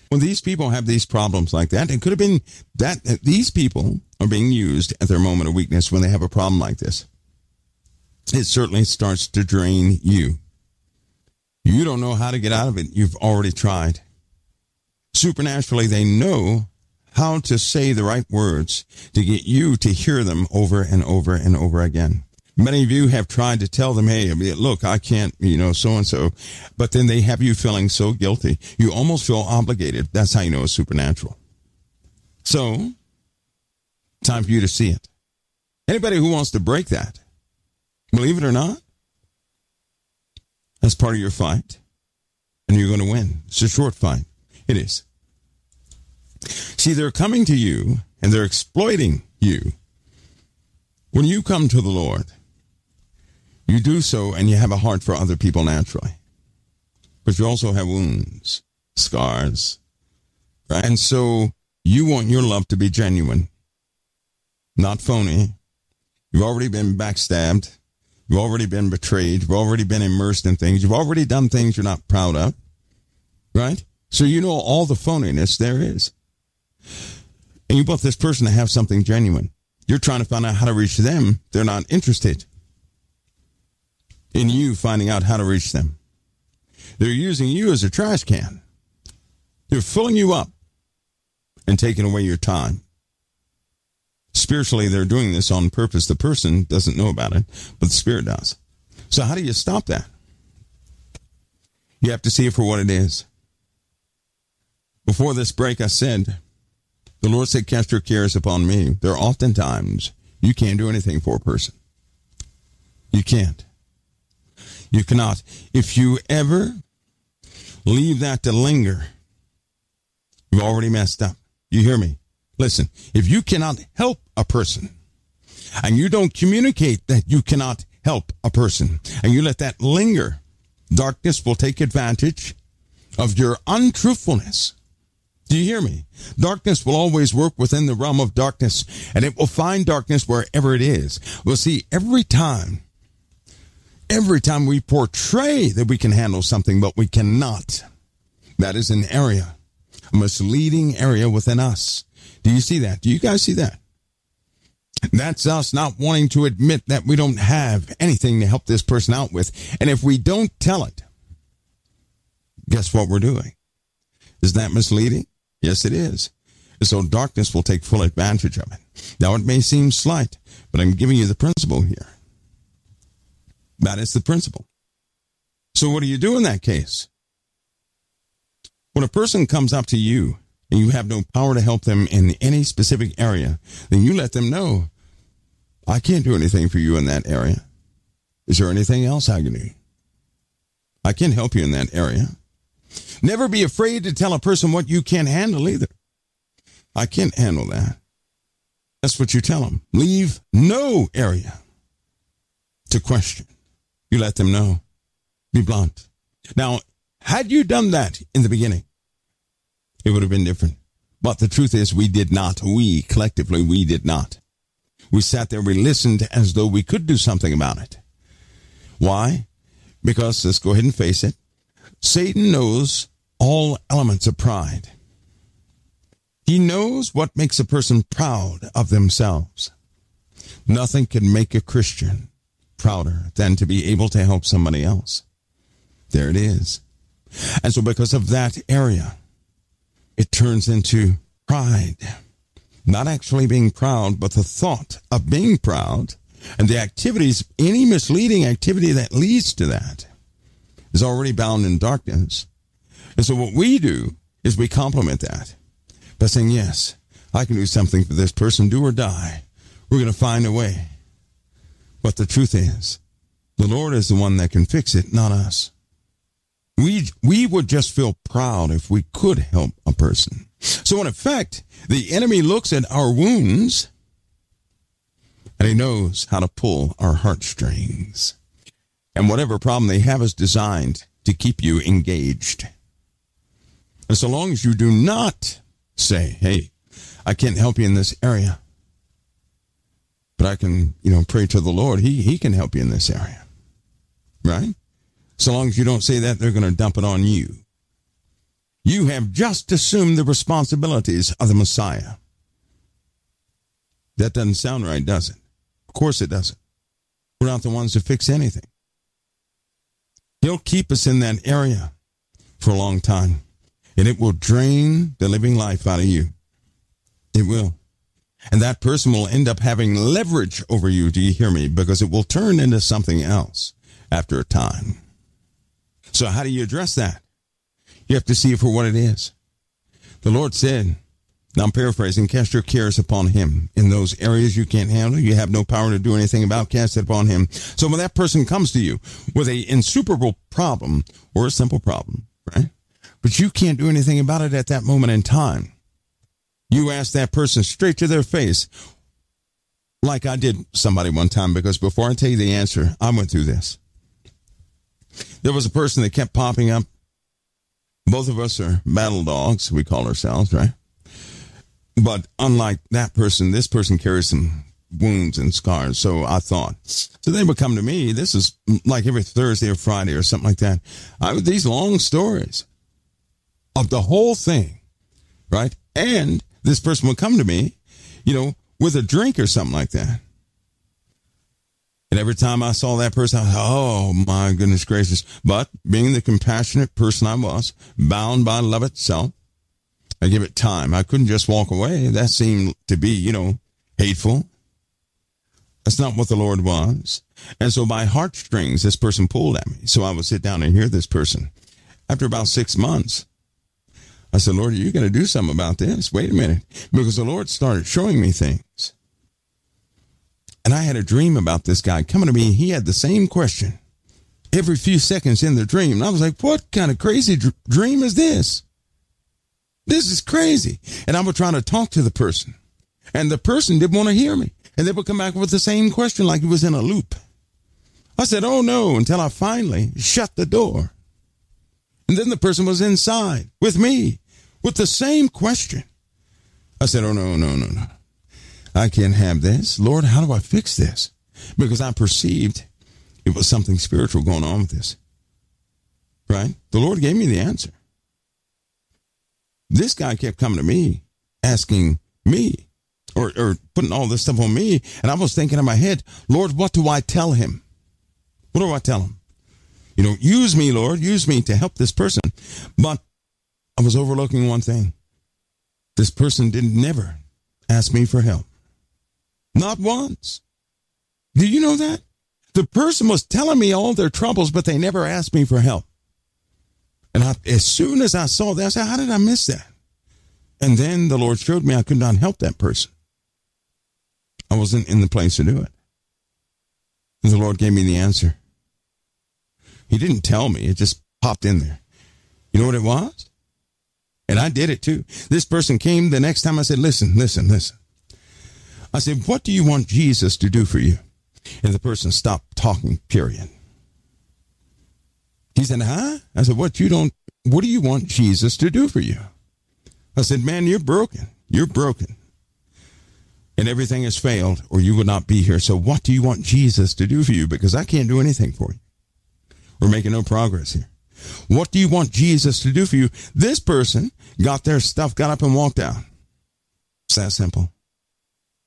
When these people have these problems like that, it could have been that these people are being used at their moment of weakness when they have a problem like this. It certainly starts to drain you. You don't know how to get out of it. You've already tried. Supernaturally, they know how to say the right words to get you to hear them over and over and over again. Many of you have tried to tell them, hey, look, I can't, so-and-so. But then they have you feeling so guilty. You almost feel obligated. That's how you know it's supernatural. So, time for you to see it. Anybody who wants to break that, believe it or not, that's part of your fight. And you're going to win. It's a short fight. It is. See, they're coming to you and they're exploiting you. When you come to the Lord, you do so and you have a heart for other people naturally. But you also have wounds, scars, right? And so you want your love to be genuine, not phony. You've already been backstabbed. You've already been betrayed. You've already been immersed in things. You've already done things you're not proud of, right? So you know all the phoniness there is. And you want this person to have something genuine. You're trying to find out how to reach them. They're not interested in you finding out how to reach them. They're using you as a trash can. They're filling you up and taking away your time. Spiritually, they're doing this on purpose. The person doesn't know about it, but the spirit does. So how do you stop that? You have to see it for what it is. Before this break, I said, the Lord said, cast your cares upon me. There are oftentimes you can't do anything for a person. You can't. You cannot. If you ever leave that to linger, you've already messed up. You hear me? Listen, if you cannot help a person and you don't communicate that you cannot help a person and you let that linger, darkness will take advantage of your untruthfulness. Do you hear me? Darkness will always work within the realm of darkness, and it will find darkness wherever it is. Well, see, every time we portray that we can handle something, but we cannot, that is an area, a misleading area within us. Do you see that? Do you guys see that? That's us not wanting to admit that we don't have anything to help this person out with. And if we don't tell it, guess what we're doing? Is that misleading? Yes, it is. So darkness will take full advantage of it. Now, it may seem slight, but I'm giving you the principle here. That is the principle. So what do you do in that case? When a person comes up to you and you have no power to help them in any specific area, then you let them know, I can't do anything for you in that area. Is there anything else I can do? I can help you in that area. Never be afraid to tell a person what you can't handle either. I can't handle that. That's what you tell them. Leave no area to question. You let them know. Be blunt. Now, had you done that in the beginning, it would have been different. But the truth is we did not. We, collectively, we did not. We sat there, we listened as though we could do something about it. Why? Because, let's go ahead and face it, Satan knows all elements of pride. He knows what makes a person proud of themselves. Nothing can make a Christian prouder than to be able to help somebody else. There it is. And so because of that area, it turns into pride. Not actually being proud, but the thought of being proud and the activities, any misleading activity that leads to that is already bound in darkness. And so what we do is we complement that by saying, yes, I can do something for this person, do or die. We're going to find a way. But the truth is, the Lord is the one that can fix it, not us. We would just feel proud if we could help a person. So in effect, the enemy looks at our wounds and he knows how to pull our heartstrings. And whatever problem they have is designed to keep you engaged. And so long as you do not say, hey, I can't help you in this area, but I can, pray to the Lord. He can help you in this area, right? So long as you don't say that, they're going to dump it on you. You have just assumed the responsibilities of the Messiah. That doesn't sound right, does it? Of course it doesn't. We're not the ones to fix anything. He'll keep us in that area for a long time, and it will drain the living life out of you. It will. And that person will end up having leverage over you, do you hear me? Because it will turn into something else after a time. So how do you address that? You have to see it for what it is. The Lord said, now I'm paraphrasing, cast your cares upon him. In those areas you can't handle, you have no power to do anything about, cast it upon him. So when that person comes to you with an insuperable problem or a simple problem, right? But you can't do anything about it at that moment in time. You ask that person straight to their face, like I did somebody one time, because before I tell you the answer, I went through this. There was a person that kept popping up. Both of us are battle dogs, we call ourselves, right? But unlike that person, this person carries some wounds and scars, so I thought. So they would come to me. This is like every Thursday or Friday or something like that. I would these long stories of the whole thing, right? And this person would come to me, with a drink or something like that. And every time I saw that person, I thought, oh, my goodness gracious. But being the compassionate person I was, bound by love itself, I give it time. I couldn't just walk away. That seemed to be, hateful. That's not what the Lord wants. And so by heartstrings, this person pulled at me. So I would sit down and hear this person. After about 6 months, I said, Lord, you got to do something about this. Wait a minute. Because the Lord started showing me things. And I had a dream about this guy coming to me. He had the same question every few seconds in the dream. And I was like, what kind of crazy dream is this? This is crazy. And I would try to talk to the person. And the person didn't want to hear me. And they would come back with the same question like it was in a loop. I said, oh, no, until I finally shut the door. And then the person was inside with me with the same question. I said, oh, no. I can't have this. Lord, how do I fix this? Because I perceived it was something spiritual going on with this. Right? The Lord gave me the answer. This guy kept coming to me, asking me, or putting all this stuff on me. And I was thinking in my head, Lord, what do I tell him? What do I tell him? Use me, Lord. Use me to help this person. But I was overlooking one thing. This person didn't never ask me for help. Not once. Do you know that? The person was telling me all their troubles, but they never asked me for help. And as soon as I saw that, I said, how did I miss that? And then the Lord showed me I could not help that person. I wasn't in the place to do it. And the Lord gave me the answer. He didn't tell me. It just popped in there. You know what it was? And I did it too. This person came the next time. I said, listen. I said, what do you want Jesus to do for you? And the person stopped talking, period. He said, huh? I said, what do you want Jesus to do for you? I said, man, you're broken. You're broken. And everything has failed, or you would not be here. So what do you want Jesus to do for you? Because I can't do anything for you. We're making no progress here. What do you want Jesus to do for you? This person got their stuff, got up and walked out. It's that simple.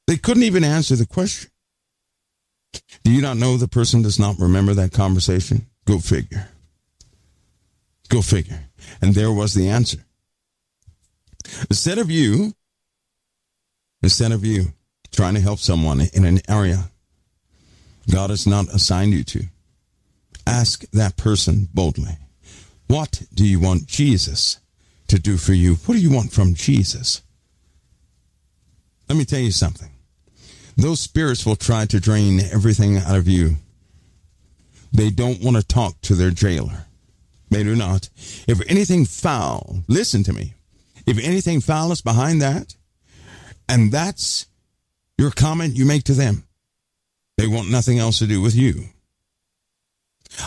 They couldn't even answer the question. Do you not know the person does not remember that conversation? Go figure. Go figure. And there was the answer. Instead of you trying to help someone in an area God has not assigned you to, ask that person boldly, what do you want Jesus to do for you? What do you want from Jesus? Let me tell you something. Those spirits will try to drain everything out of you. They don't want to talk to their jailer. They do not. If anything foul, listen to me. If anything foul is behind that, and that's your comment you make to them, they want nothing else to do with you.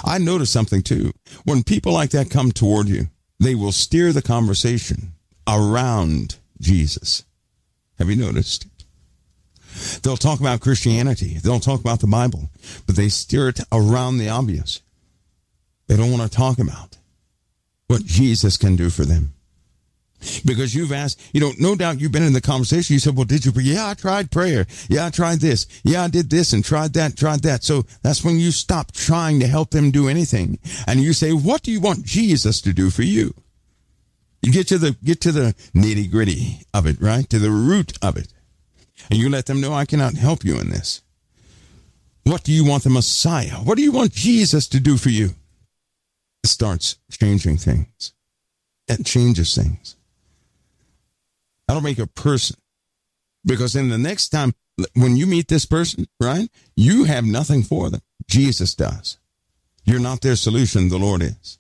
I noticed something too. When people like that come toward you, they will steer the conversation around Jesus. Have you noticed? They'll talk about Christianity. They'll talk about the Bible, but they steer it around the obvious. They don't want to talk about what Jesus can do for them. Because you've asked, no doubt you've been in the conversation. You said, well, did you pray? Yeah, I tried prayer. Yeah, I tried this. Yeah, I did this and tried that. So that's when you stop trying to help them do anything. And you say, what do you want Jesus to do for you? You get to the nitty gritty of it, right? To the root of it. And you let them know, I cannot help you in this. What do you want the Messiah? What do you want Jesus to do for you? It starts changing things. That changes things. That'll make a person. Because then the next time when you meet this person, right, you have nothing for them. Jesus does. You're not their solution. The Lord is.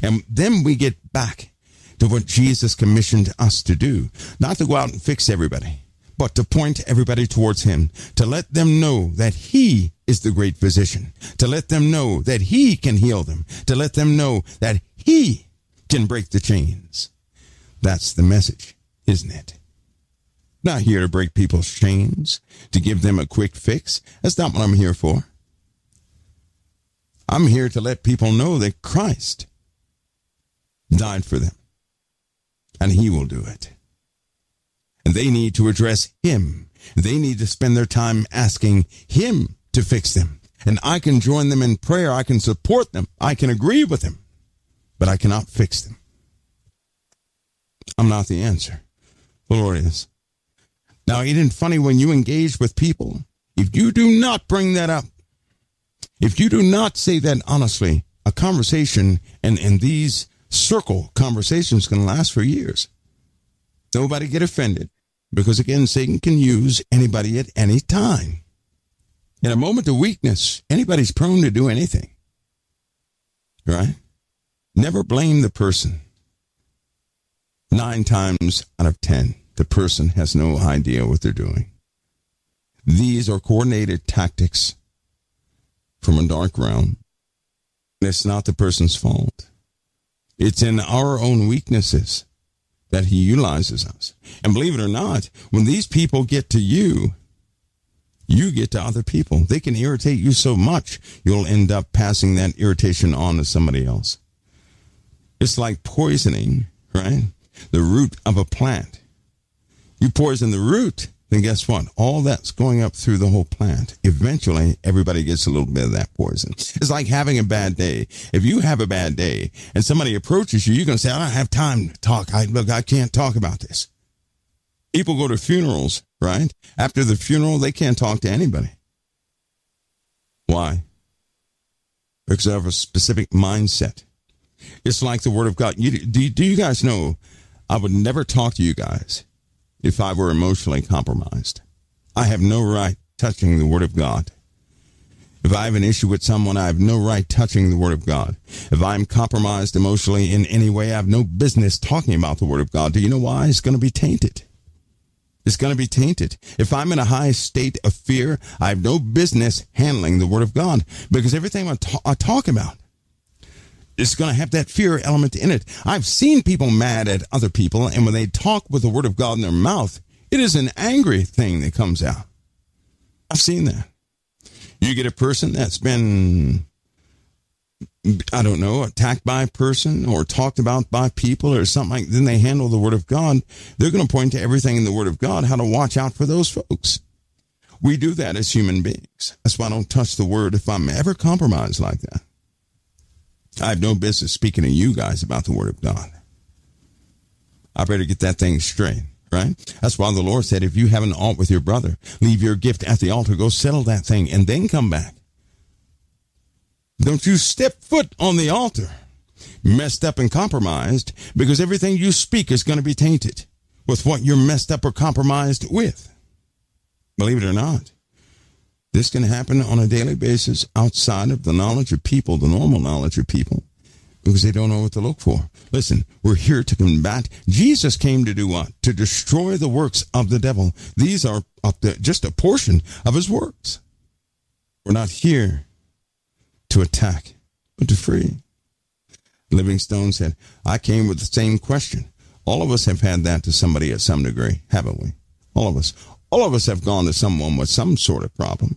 And then we get back to what Jesus commissioned us to do. Not to go out and fix everybody, but to point everybody towards him. To let them know that he is the great physician. To let them know that he can heal them. To let them know that he can break the chains. That's the message. Isn't it? Not here to break people's chains, to give them a quick fix. That's not what I'm here for. I'm here to let people know that Christ died for them, and he will do it. And they need to address him. They need to spend their time asking him to fix them. And I can join them in prayer. I can support them. I can agree with them, but I cannot fix them. I'm not the answer. The Lord is. Now, isn't it funny when you engage with people, if you do not bring that up, if you do not say that honestly, a conversation and these circle conversations can last for years. Nobody get offended because, again, Satan can use anybody at any time. In a moment of weakness, anybody's prone to do anything. Right? Never blame the person. 9 times out of 10, the person has no idea what they're doing. These are coordinated tactics from a dark realm. It's not the person's fault. It's in our own weaknesses that he utilizes us. And believe it or not, when these people get to you, you get to other people. They can irritate you so much, you'll end up passing that irritation on to somebody else. It's like poisoning, right? The root of a plant. You poison the root, then guess what? All that's going up through the whole plant. Eventually, everybody gets a little bit of that poison. It's like having a bad day. If you have a bad day and somebody approaches you, you're going to say, I don't have time to talk. I can't talk about this. People go to funerals, right? After the funeral, they can't talk to anybody. Why? Because I have a specific mindset. It's like the Word of God. Do you guys know I would never talk to you guys if I were emotionally compromised? I have no right touching the Word of God. If I have an issue with someone, I have no right touching the Word of God. If I'm compromised emotionally in any way, I have no business talking about the Word of God. Do you know why? It's going to be tainted. It's going to be tainted. If I'm in a high state of fear, I have no business handling the Word of God, because everything I talk about is going to have that fear element in it. I've seen people mad at other people, and when they talk with the Word of God in their mouth, it is an angry thing that comes out. I've seen that. You get a person that's been, I don't know, attacked by a person or talked about by people or something like, then they handle the Word of God. They're going to point to everything in the Word of God, how to watch out for those folks. We do that as human beings. That's why I don't touch the Word if I'm ever compromised like that. I have no business speaking to you guys about the Word of God. I better get that thing straight. Right? That's why the Lord said, if you have an alt with your brother, leave your gift at the altar, go settle that thing, and then come back. Don't you step foot on the altar, messed up and compromised, because everything you speak is going to be tainted with what you're messed up or compromised with. Believe it or not, this can happen on a daily basis outside of the knowledge of people, the normal knowledge of people, because they don't know what to look for. Listen, we're here to combat. Jesus came to do what? To destroy the works of the devil. These are just a portion of his works. We're not here to attack, but to free. Livingstone said, I came with the same question. All of us have had that to somebody at some degree, haven't we? All of us. All of us have gone to someone with some sort of problem.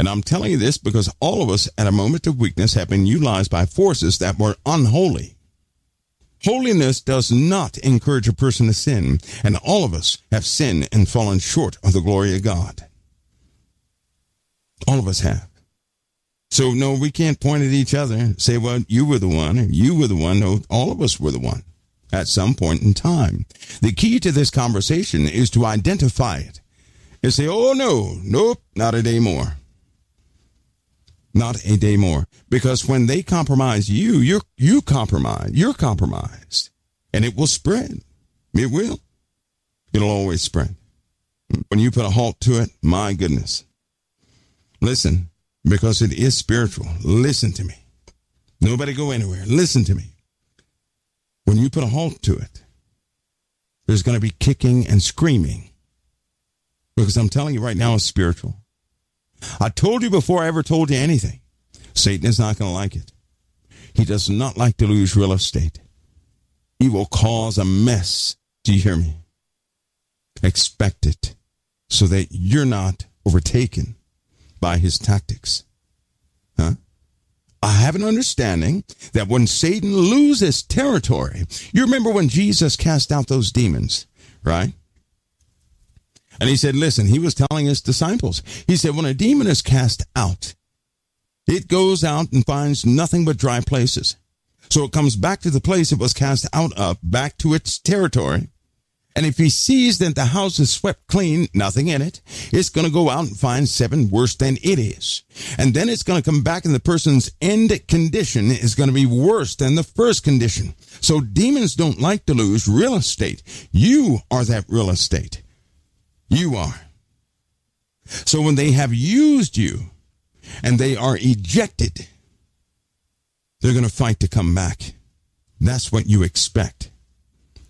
And I'm telling you this because all of us at a moment of weakness have been utilized by forces that were unholy. Holiness does not encourage a person to sin, and all of us have sinned and fallen short of the glory of God. All of us have. So, no, we can't point at each other and say, well, you were the one, or you were the one. No, all of us were the one at some point in time. The key to this conversation is to identify it and say, oh, no, nope, not a day more. Not a day more. Because when they compromise you, you're compromised. And it will spread. It will. It'll always spread. When you put a halt to it, my goodness. Listen, because it is spiritual. Listen to me. Nobody go anywhere. Listen to me. When you put a halt to it, there's going to be kicking and screaming. Because I'm telling you right now, it's spiritual. I told you before I ever told you anything, Satan is not going to like it. He does not like to lose real estate. He will cause a mess. Do you hear me? Expect it so that you're not overtaken by his tactics. Huh? I have an understanding that when Satan loses territory, you remember when Jesus cast out those demons, right? And he said, listen, he was telling his disciples, he said, when a demon is cast out, it goes out and finds nothing but dry places. So it comes back to the place it was cast out of, back to its territory. And if he sees that the house is swept clean, nothing in it, it's going to go out and find seven worse than it is. And then it's going to come back and the person's end condition is going to be worse than the first condition. So demons don't like to lose real estate. You are that real estate. You are. So when they have used you and they are ejected, they're going to fight to come back. That's what you expect.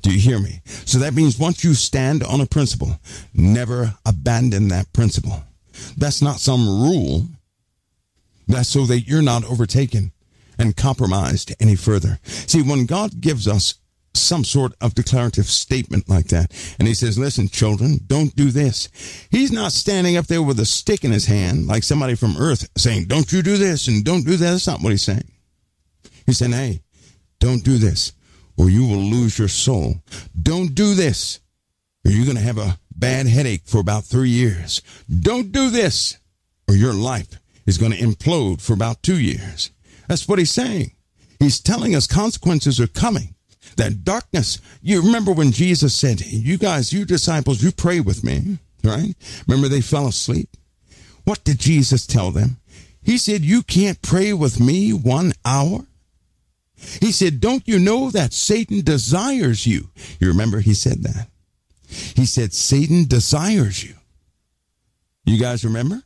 Do you hear me? So that means once you stand on a principle, never abandon that principle. That's not some rule. That's so that you're not overtaken and compromised any further. See, when God gives us some sort of declarative statement like that, and he says, listen, children, don't do this. He's not standing up there with a stick in his hand like somebody from earth saying, don't you do this and don't do that. That's not what he's saying. He's saying, hey, don't do this or you will lose your soul. Don't do this or you're going to have a bad headache for about 3 years. Don't do this or your life is going to implode for about 2 years. That's what he's saying. He's telling us consequences are coming. That darkness, you remember when Jesus said, you guys, you disciples, you pray with me, right? Remember they fell asleep. What did Jesus tell them? He said, you can't pray with me 1 hour. He said, don't you know that Satan desires you? You remember he said that. He said, Satan desires you. You guys remember?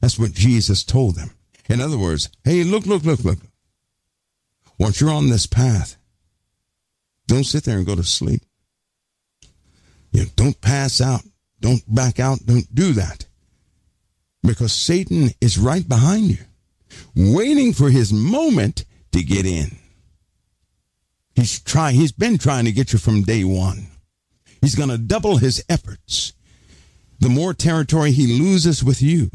That's what Jesus told them. In other words, hey, look. Once you're on this path, don't sit there and go to sleep. You know, don't pass out. Don't back out. Don't do that. Because Satan is right behind you, waiting for his moment to get in. He's been trying to get you from day one. He's going to double his efforts. The more territory he loses with you,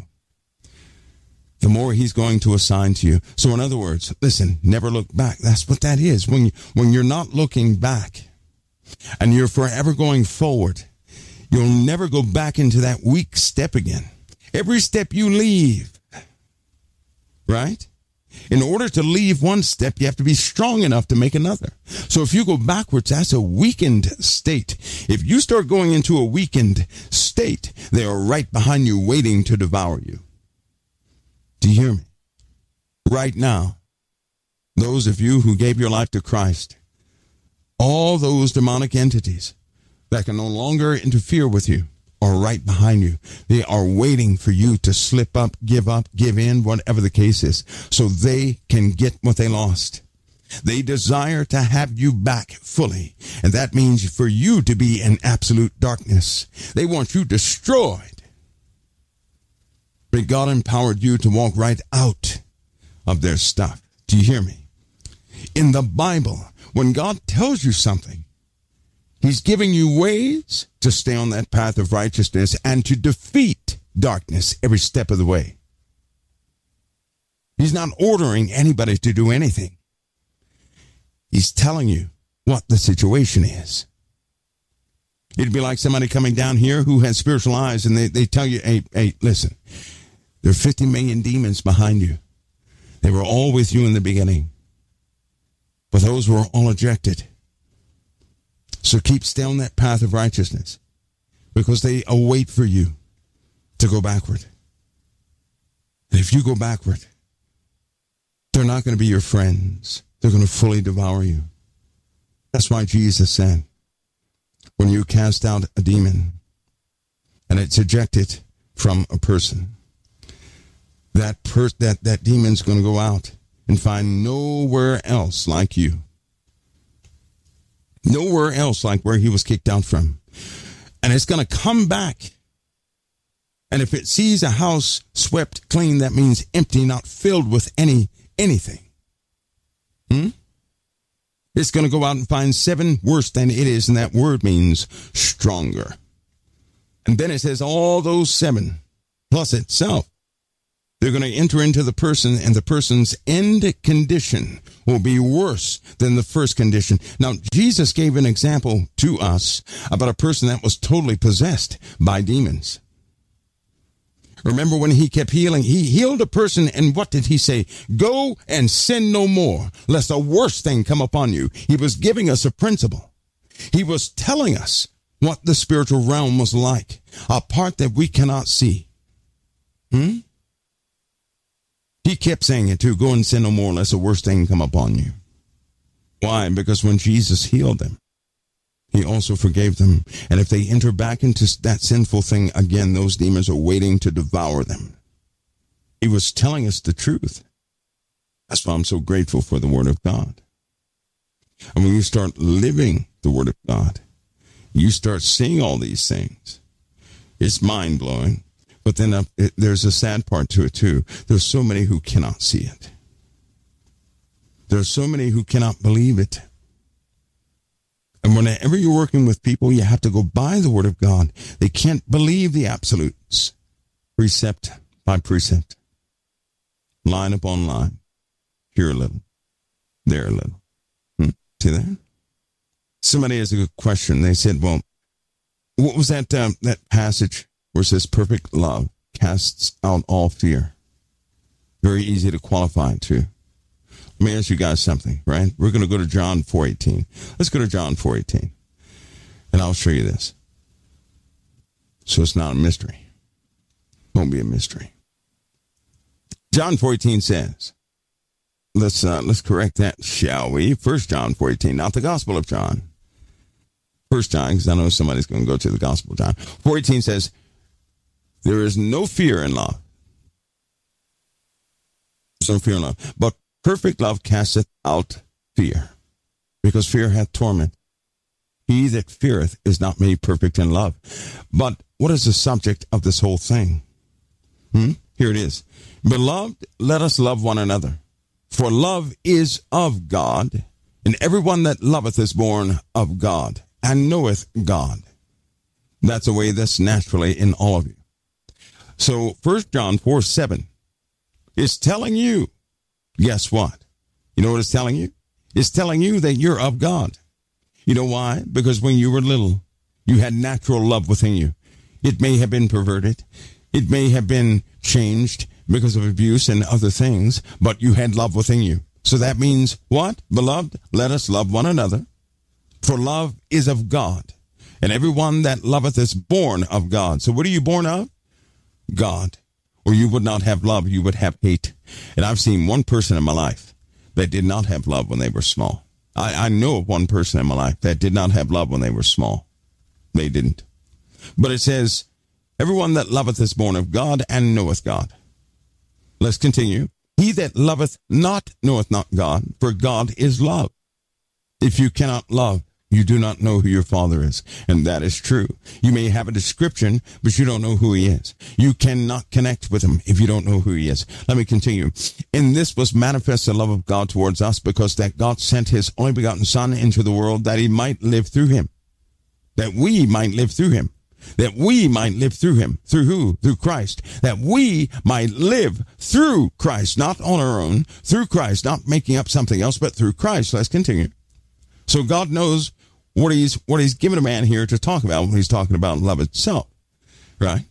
the more he's going to assign to you. So in other words, listen, never look back. That's what that is. When you're not looking back and you're forever going forward, you'll never go back into that weak step again. Every step you leave, right? In order to leave one step, you have to be strong enough to make another. So if you go backwards, that's a weakened state. If you start going into a weakened state, they are right behind you waiting to devour you. Do you hear me? Right now, those of you who gave your life to Christ, all those demonic entities that can no longer interfere with you are right behind you. They are waiting for you to slip up, give in, whatever the case is, so they can get what they lost. They desire to have you back fully, and that means for you to be in absolute darkness. They want you destroyed. But God empowered you to walk right out of their stuff. Do you hear me? In the Bible, when God tells you something, He's giving you ways to stay on that path of righteousness and to defeat darkness every step of the way. He's not ordering anybody to do anything. He's telling you what the situation is. It'd be like somebody coming down here who has spiritual eyes and they tell you, hey, listen, there are 50 million demons behind you. They were all with you in the beginning, but those were all ejected. So keep stay on that path of righteousness, because they await for you to go backward. And if you go backward, they're not going to be your friends. They're going to fully devour you. That's why Jesus said, when you cast out a demon and it's ejected from a person, that demon's going to go out and find nowhere else like you. Nowhere else like where he was kicked out from. And it's going to come back. And if it sees a house swept clean, that means empty, not filled with anything. It's going to go out and find seven worse than it is. And that word means stronger. And then it says all those seven plus itself, they're going to enter into the person, and the person's end condition will be worse than the first condition. Now, Jesus gave an example to us about a person that was totally possessed by demons. Remember when he kept healing, he healed a person, and what did he say? Go and sin no more, lest a worse thing come upon you. He was giving us a principle. He was telling us what the spiritual realm was like, a part that we cannot see. He kept saying it too. Go and sin no more, lest the worst thing come upon you. Why? Because when Jesus healed them, he also forgave them. And if they enter back into that sinful thing again, those demons are waiting to devour them. He was telling us the truth. That's why I'm so grateful for the Word of God. And when you start living the Word of God, you start seeing all these things. It's mind-blowing. But then there's a sad part to it, too. There's so many who cannot see it. There's so many who cannot believe it. And whenever you're working with people, you have to go by the Word of God. They can't believe the absolutes, precept by precept, line upon line, here a little, there a little. See that? Somebody has a good question. They said, well, what was that passage where it says perfect love casts out all fear? Very easy to qualify it too. Let me ask you guys something, right? We're going to go to John 4:18. Let's go to John 4:18, and I'll show you this. So it's not a mystery. It won't be a mystery. John 14 says, let's correct that, shall we? 1 John 14, not the Gospel of John. 1 John, because I know somebody's going to go to the Gospel of John. 14 says, there is no fear in love. There's no fear in love. But perfect love casteth out fear, because fear hath torment. He that feareth is not made perfect in love. But what is the subject of this whole thing? Here it is. Beloved, let us love one another, for love is of God, and everyone that loveth is born of God and knoweth God. That's a way that's naturally in all of you. So 1 John 4:7 is telling you, guess what? You know what it's telling you? It's telling you that you're of God. You know why? Because when you were little, you had natural love within you. It may have been perverted. It may have been changed because of abuse and other things, but you had love within you. So that means what? Beloved, let us love one another, for love is of God, and everyone that loveth is born of God. So what are you born of? God. Or you would not have love, you would have hate. And I've seen one person in my life that did not have love when they were small. I know of one person in my life that did not have love when they were small. They didn't. But it says, everyone that loveth is born of God and knoweth God. Let's continue. He that loveth not knoweth not God, for God is love. If you cannot love, you do not know who your Father is, and that is true. You may have a description, but you don't know who he is. You cannot connect with him if you don't know who he is. Let me continue. In this was manifest the love of God towards us, because that God sent his only begotten Son into the world, that he might live through him, that we might live through him, that we might live through him. Through who? Through Christ. That we might live through Christ, not on our own, through Christ, not making up something else, but through Christ. Let's continue. So God knows what he's given a man here to talk about when he's talking about love itself, right?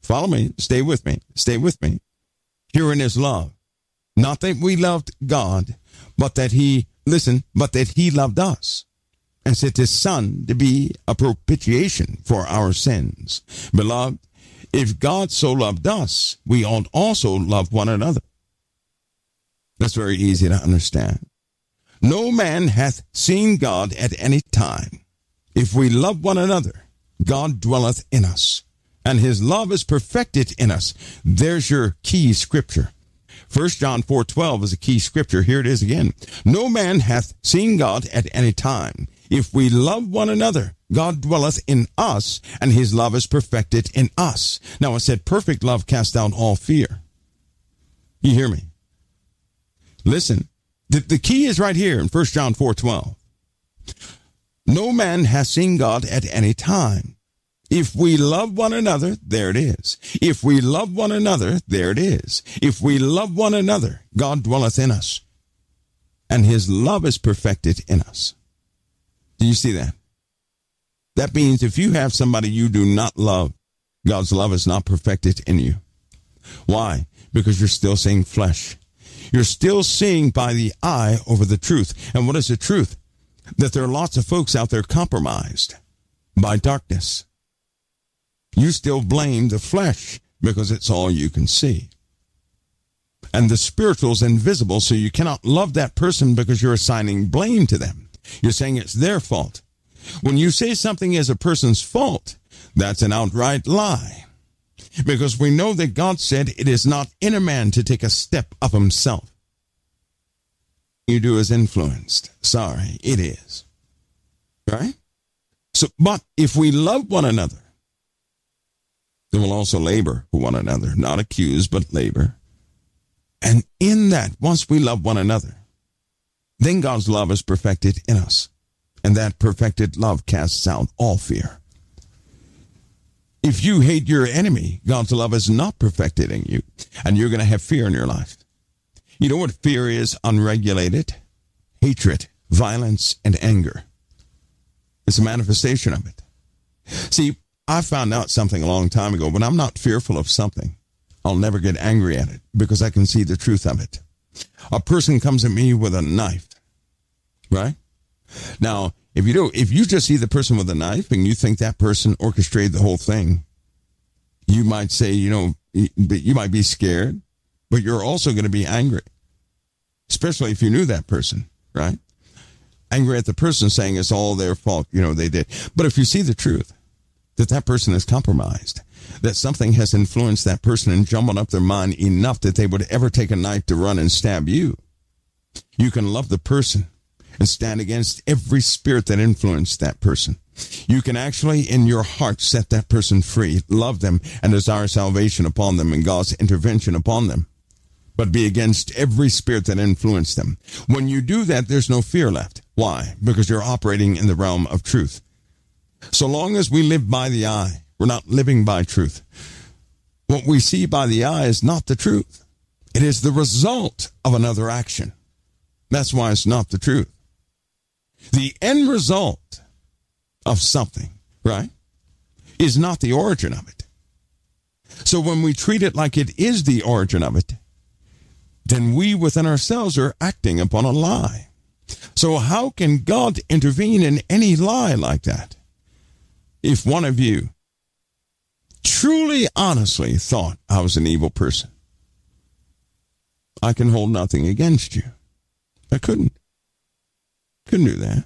Follow me. Stay with me. Stay with me. Herein is love. Not that we loved God, but that he loved us and sent his Son to be a propitiation for our sins. Beloved, if God so loved us, we ought also love one another. That's very easy to understand. No man hath seen God at any time. If we love one another, God dwelleth in us, and his love is perfected in us. There's your key scripture. 1 John 4:12 is a key scripture. Here it is again. No man hath seen God at any time. If we love one another, God dwelleth in us, and his love is perfected in us. Now I said perfect love casts out all fear. You hear me? Listen. The key is right here in 1 John 4:12. No man has seen God at any time. If we love one another, there it is. If we love one another, there it is. If we love one another, God dwelleth in us, and his love is perfected in us. Do you see that? That means if you have somebody you do not love, God's love is not perfected in you. Why? Because you're still seeing flesh. You're still seeing by the eye over the truth. And what is the truth? That there are lots of folks out there compromised by darkness. You still blame the flesh because it's all you can see. And the spiritual's invisible, so you cannot love that person because you're assigning blame to them. You're saying it's their fault. When you say something is a person's fault, that's an outright lie. Because we know that God said it is not in a man to take a step of himself. You do is influenced. Sorry, it is. Right? So, but if we love one another, then we'll also labor for one another. Not accuse, but labor. And in that, once we love one another, then God's love is perfected in us. And that perfected love casts out all fear. If you hate your enemy, God's love is not perfected in you, and you're going to have fear in your life. You know what fear is? Unregulated hatred, violence, and anger. It's a manifestation of it. See, I found out something a long time ago. When I'm not fearful of something, I'll never get angry at it because I can see the truth of it. A person comes at me with a knife, right? Now, if you just see the person with a knife and you think that person orchestrated the whole thing, you might say, you know, you might be scared. but you're also going to be angry, especially if you knew that person, right? Angry at the person saying it's all their fault, you know, they did. But if you see the truth, that that person is compromised, that something has influenced that person and jumbled up their mind enough that they would ever take a knife to run and stab you, you can love the person and stand against every spirit that influenced that person. You can actually, in your heart, set that person free, love them, and desire salvation upon them and God's intervention upon them, but be against every spirit that influenced them. When you do that, there's no fear left. Why? Because you're operating in the realm of truth. So long as we live by the eye, we're not living by truth. What we see by the eye is not the truth. It is the result of another action. That's why it's not the truth. The end result of something, right, is not the origin of it. So when we treat it like it is the origin of it, then we within ourselves are acting upon a lie. So how can God intervene in any lie like that? If one of you truly, honestly thought I was an evil person, I can hold nothing against you. I couldn't. Couldn't do that.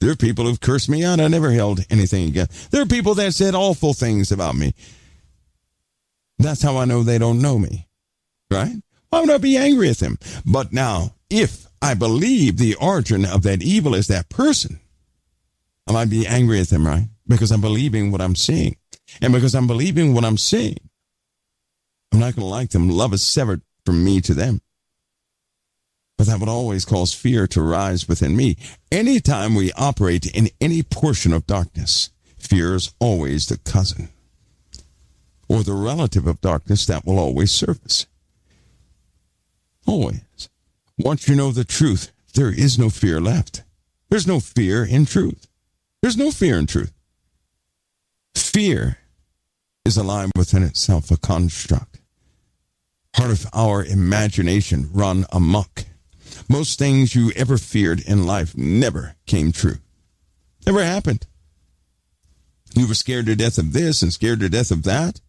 There are people who've cursed me out. I never held anything against. There are people that said awful things about me. That's how I know they don't know me, right? Why would I be angry at them? But now, if I believe the origin of that evil is that person, I might be angry at them, right? Because I'm believing what I'm seeing. And because I'm believing what I'm seeing, I'm not going to like them. Love is severed from me to them. But that would always cause fear to rise within me. Anytime we operate in any portion of darkness, fear is always the cousin or the relative of darkness that will always surface. Always. Once you know the truth, there is no fear left. There's no fear in truth. There's no fear in truth. Fear is a lie within itself, a construct, part of our imagination run amok. Most things you ever feared in life never came true. Never happened. You were scared to death of this and scared to death of that.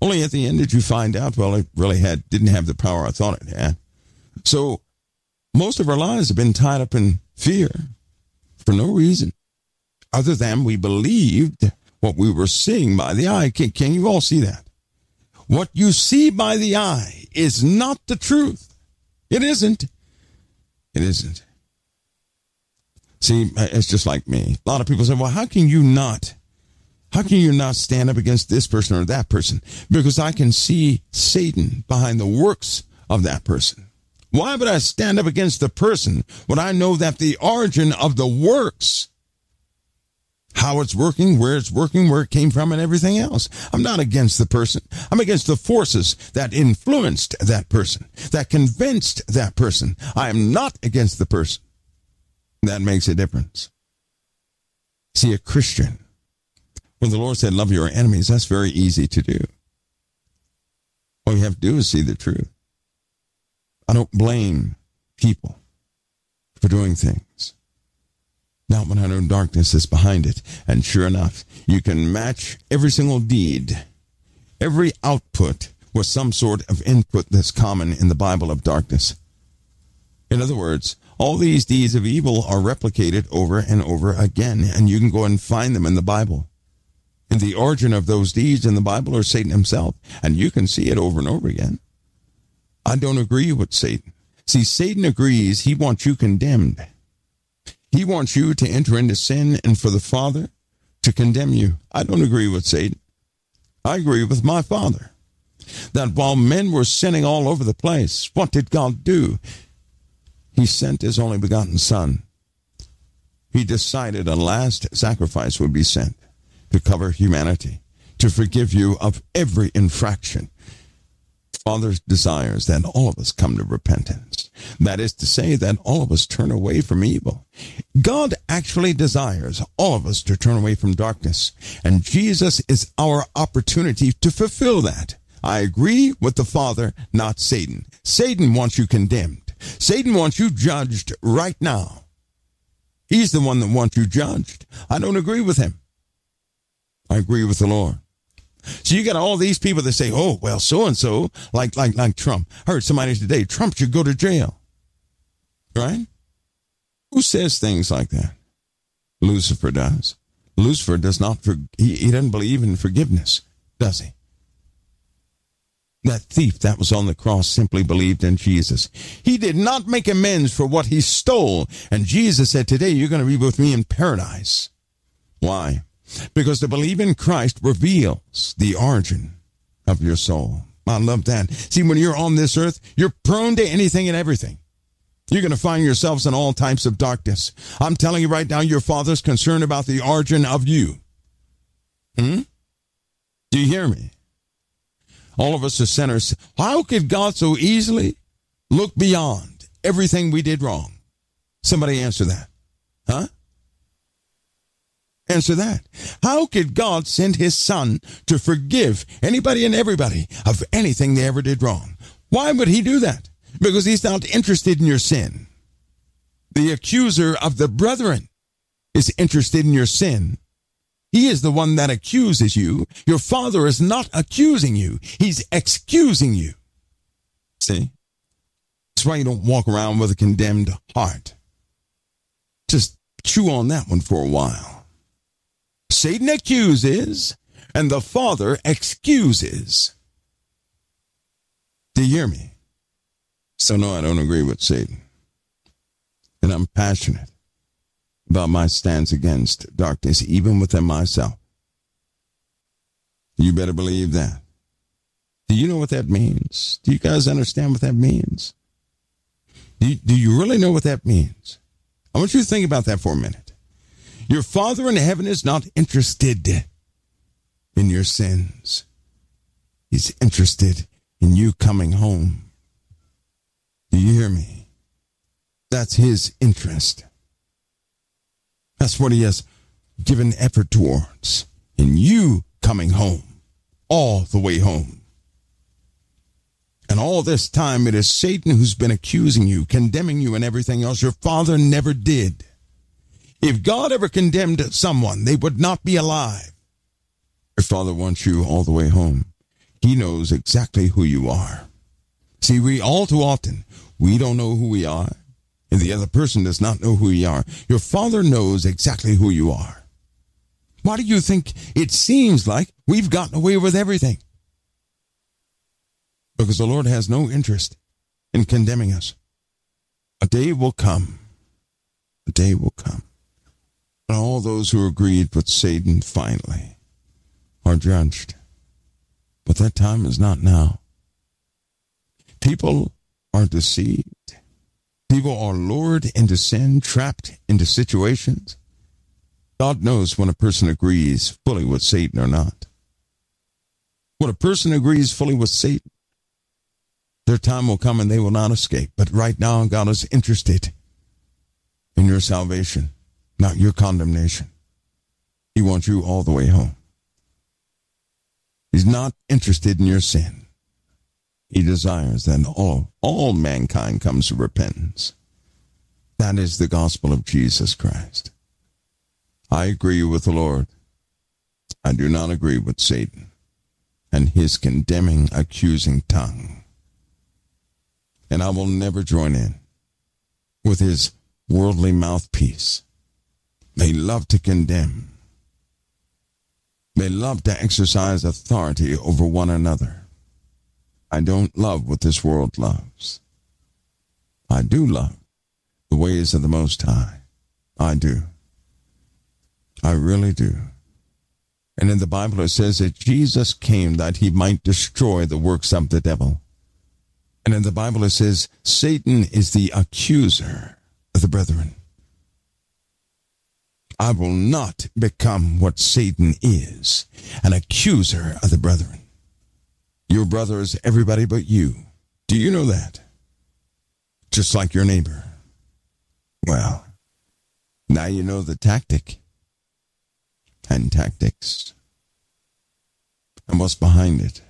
Only at the end did you find out, well, it really didn't have the power I thought it had. So most of our lives have been tied up in fear for no reason other than we believed what we were seeing by the eye. Can you all see that? What you see by the eye is not the truth. It isn't. It isn't. See, it's just like me. A lot of people say, well, how can you not stand up against this person or that person? Because I can see Satan behind the works of that person. Why would I stand up against the person when I know that the origin of the works, how it's working, where it's working, where it came from, and everything else? I'm not against the person. I'm against the forces that influenced that person, that convinced that person. I am not against the person. That makes a difference. See, a Christian, when the Lord said, love your enemies, that's very easy to do. All you have to do is see the truth. I don't blame people for doing things. Not when I know darkness is behind it. And sure enough, you can match every single deed, every output with some sort of input that's common in the Bible of darkness. In other words, all these deeds of evil are replicated over and over again, and you can go and find them in the Bible. And the origin of those deeds in the Bible are Satan himself, and you can see it over and over again. I don't agree with Satan. See, Satan agrees he wants you condemned. He wants you to enter into sin and for the Father to condemn you. I don't agree with Satan. I agree with my Father. That while men were sinning all over the place, what did God do? He sent his only begotten Son. He decided a last sacrifice would be sent to cover humanity, to forgive you of every infraction. Father desires that all of us come to repentance. That is to say that all of us turn away from evil. God actually desires all of us to turn away from darkness, and Jesus is our opportunity to fulfill that. I agree with the Father, not Satan. Satan wants you condemned. Satan wants you judged right now. He's the one that wants you judged. I don't agree with him. I agree with the Lord. So you got all these people that say, oh, well, so-and-so, like Trump. Heard somebody today, Trump should go to jail. Right? Who says things like that? Lucifer does. Lucifer does not, he doesn't believe in forgiveness, does he? That thief that was on the cross simply believed in Jesus. He did not make amends for what he stole. And Jesus said, today you're going to be with me in paradise. Why? Because to believe in Christ reveals the origin of your soul. I love that. See, when you're on this earth, you're prone to anything and everything. You're going to find yourselves in all types of darkness. I'm telling you right now, your Father's concerned about the origin of you. Do you hear me? All of us are sinners. How could God so easily look beyond everything we did wrong? Somebody answer that. Huh? Answer that. How could God send his Son to forgive anybody and everybody of anything they ever did wrong? Why would he do that? Because he's not interested in your sin. The accuser of the brethren is interested in your sin. He is the one that accuses you. Your Father is not accusing you. He's excusing you. See? That's why you don't walk around with a condemned heart. Just chew on that one for a while. Satan accuses, and the Father excuses. Do you hear me? So no, I don't agree with Satan. And I'm passionate about my stance against darkness, even within myself. You better believe that. Do you know what that means? Do you guys understand what that means? Do you really know what that means? I want you to think about that for a minute. Your Father in heaven is not interested in your sins. He's interested in you coming home. Do you hear me? That's his interest. That's what he has given effort towards. In you coming home, all the way home. And all this time, it is Satan who's been accusing you, condemning you and everything else. Your Father never did. If God ever condemned someone, they would not be alive. Your Father wants you all the way home. He knows exactly who you are. See, we all too often, we don't know who we are. And the other person does not know who you are. Your Father knows exactly who you are. Why do you think it seems like we've gotten away with everything? Because the Lord has no interest in condemning us. A day will come. A day will come. And all those who agreed with Satan finally are judged. But that time is not now. People are deceived. People are lured into sin, trapped into situations. God knows when a person agrees fully with Satan or not. When a person agrees fully with Satan, their time will come and they will not escape. But right now, God is interested in your salvation, not your condemnation. He wants you all the way home. He's not interested in your sin. He desires that all mankind comes to repentance. That is the gospel of Jesus Christ. I agree with the Lord. I do not agree with Satan and his condemning, accusing tongue. And I will never join in with his worldly mouthpiece. They love to condemn. They love to exercise authority over one another. I don't love what this world loves. I do love the ways of the Most High. I do. I really do. And in the Bible it says that Jesus came that he might destroy the works of the devil. And in the Bible it says Satan is the accuser of the brethren. I will not become what Satan is, an accuser of the brethren. Your brother is everybody but you. Do you know that? Just like your neighbor. Well, now you know the tactic and tactics and what's behind it,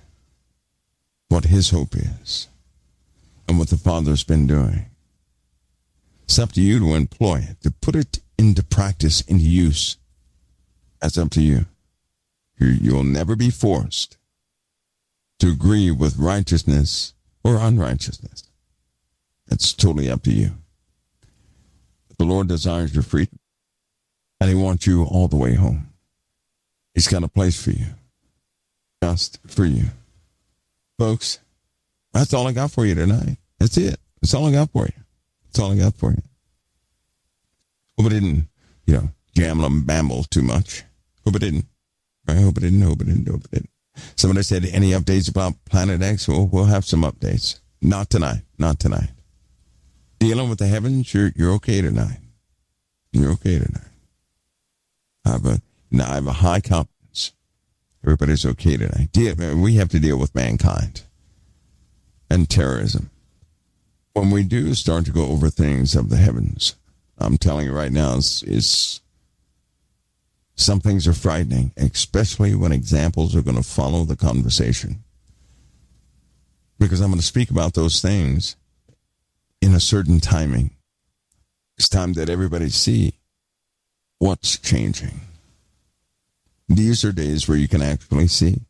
what his hope is, and what the Father's been doing. It's up to you to employ it, to put it into practice, into use. That's up to you. You'll never be forced to agree with righteousness or unrighteousness. It's totally up to you. The Lord desires your freedom, and He wants you all the way home. He's got a place for you, just for you. Folks, that's all I got for you tonight. That's it. That's all I got for you. That's all I got for you. Hope I didn't, jamble and bamble too much. Hope I didn't. I hope I didn't. Hope I didn't. Hope I didn't. Somebody said, any updates about Planet X? Well, we'll have some updates. Not tonight. Not tonight. Dealing with the heavens, you're okay tonight. You're okay tonight. I have a high confidence. Everybody's okay tonight. We have to deal with mankind and terrorism. When we do start to go over things of the heavens, I'm telling you right now, some things are frightening, especially when examples are going to follow the conversation. Because I'm going to speak about those things in a certain timing. It's time that everybody see what's changing. These are days where you can actually see.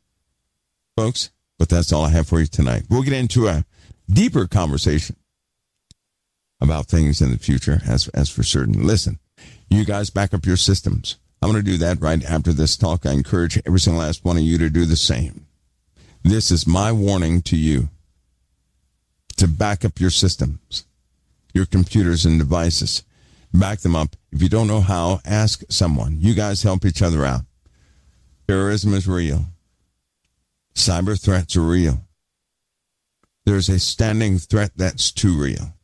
Folks, but that's all I have for you tonight. We'll get into a deeper conversation about things in the future, as for certain. Listen, you guys back up your systems. I'm going to do that right after this talk. I encourage every single last one of you to do the same. This is my warning to you to back up your systems, your computers and devices. Back them up. If you don't know how, ask someone. You guys help each other out. Terrorism is real. Cyber threats are real. There's a standing threat that's too real.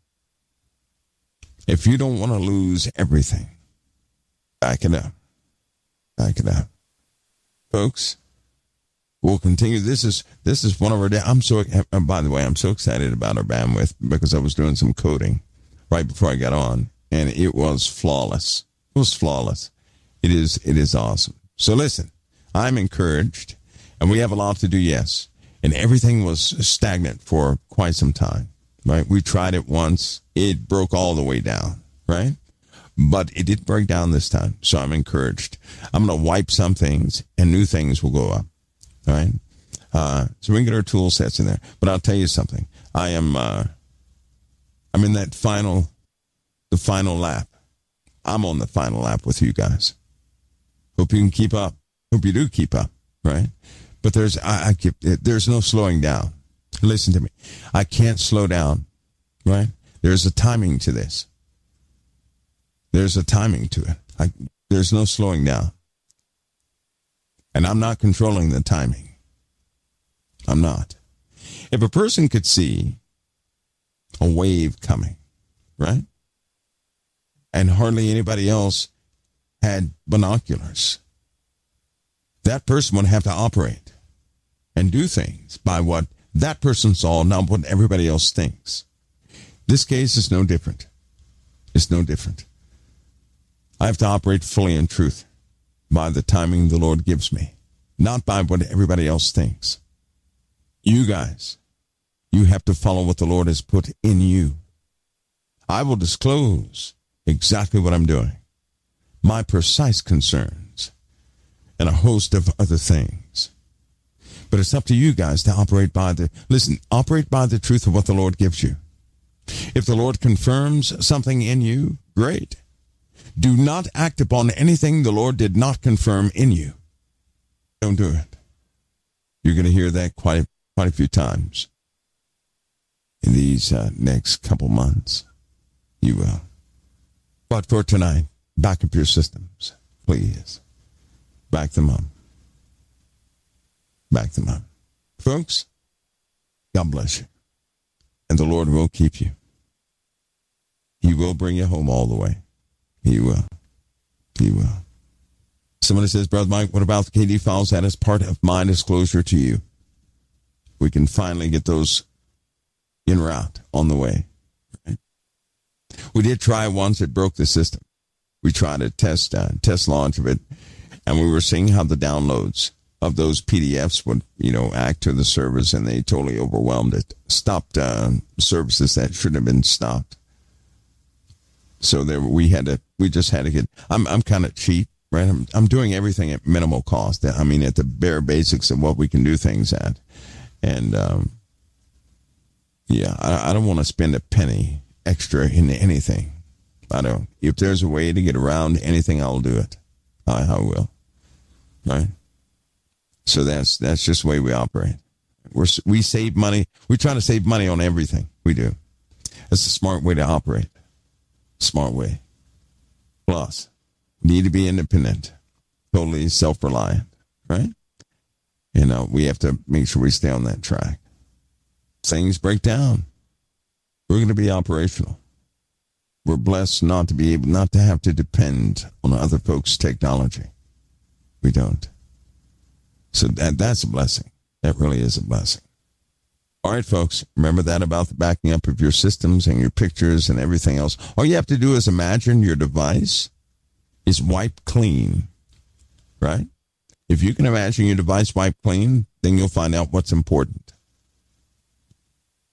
If you don't want to lose everything, back it up. Back it up. Folks, we'll continue. This is one of our days. By the way, I'm so excited about our bandwidth because I was doing some coding right before I got on, and it was flawless. It was flawless. It is awesome. So listen, I'm encouraged, and we have a lot to do, yes. And everything was stagnant for quite some time, right? We tried it once. It broke all the way down, right? But it did break down this time, so I'm encouraged. I'm going to wipe some things, and new things will go up, all right? So we can get our tool sets in there. But I'll tell you something. I'm in that final lap. I'm on the final lap with you guys. Hope you can keep up. Hope you do keep up, right? But there's no slowing down. Listen to me. I can't slow down, right? There's a timing to this. There's a timing to it. There's no slowing down. And I'm not controlling the timing. I'm not. If a person could see a wave coming, right? And hardly anybody else had binoculars, that person would have to operate and do things by what that person saw, not what everybody else thinks. This case is no different. It's no different. I have to operate fully in truth by the timing the Lord gives me, not by what everybody else thinks. You guys, you have to follow what the Lord has put in you. I will disclose exactly what I'm doing, my precise concerns, and a host of other things. But it's up to you guys to operate by the truth of what the Lord gives you. If the Lord confirms something in you, great. Do not act upon anything the Lord did not confirm in you. Don't do it. You're going to hear that quite a few times in these next couple months. You will. But for tonight, back up your systems, please. Back them up. Back them up. Folks, God bless you. And the Lord will keep you. He will bring you home all the way. He will. He will. Somebody says, Brother Mike, what about the KD files? That is part of my disclosure to you. We can finally get those en route on the way. Right? We did try once. It broke the system. We tried a test launch of it, and we were seeing how the downloads of those PDFs would, act to the servers, and they totally overwhelmed it. Stopped services that shouldn't have been stopped. So we just had to get. I'm kind of cheap, right? I'm doing everything at minimal cost. I mean, at the bare basics of what we can do things at. And, yeah, I don't want to spend a penny extra in anything. I don't. If there's a way to get around anything, I'll do it. I will. Right? So that's just the way we operate. We save money. We try to save money on everything we do. That's a smart way to operate. Smart way. Plus, need to be independent, totally self-reliant, right? You know, we have to make sure we stay on that track. Things break down. We're going to be operational. We're blessed not to have to depend on other folks' technology. We don't. So that's a blessing. That really is a blessing. All right, folks, remember that about the backing up of your systems and your pictures and everything else. All you have to do is imagine your device is wiped clean, right? If you can imagine your device wiped clean, then you'll find out what's important.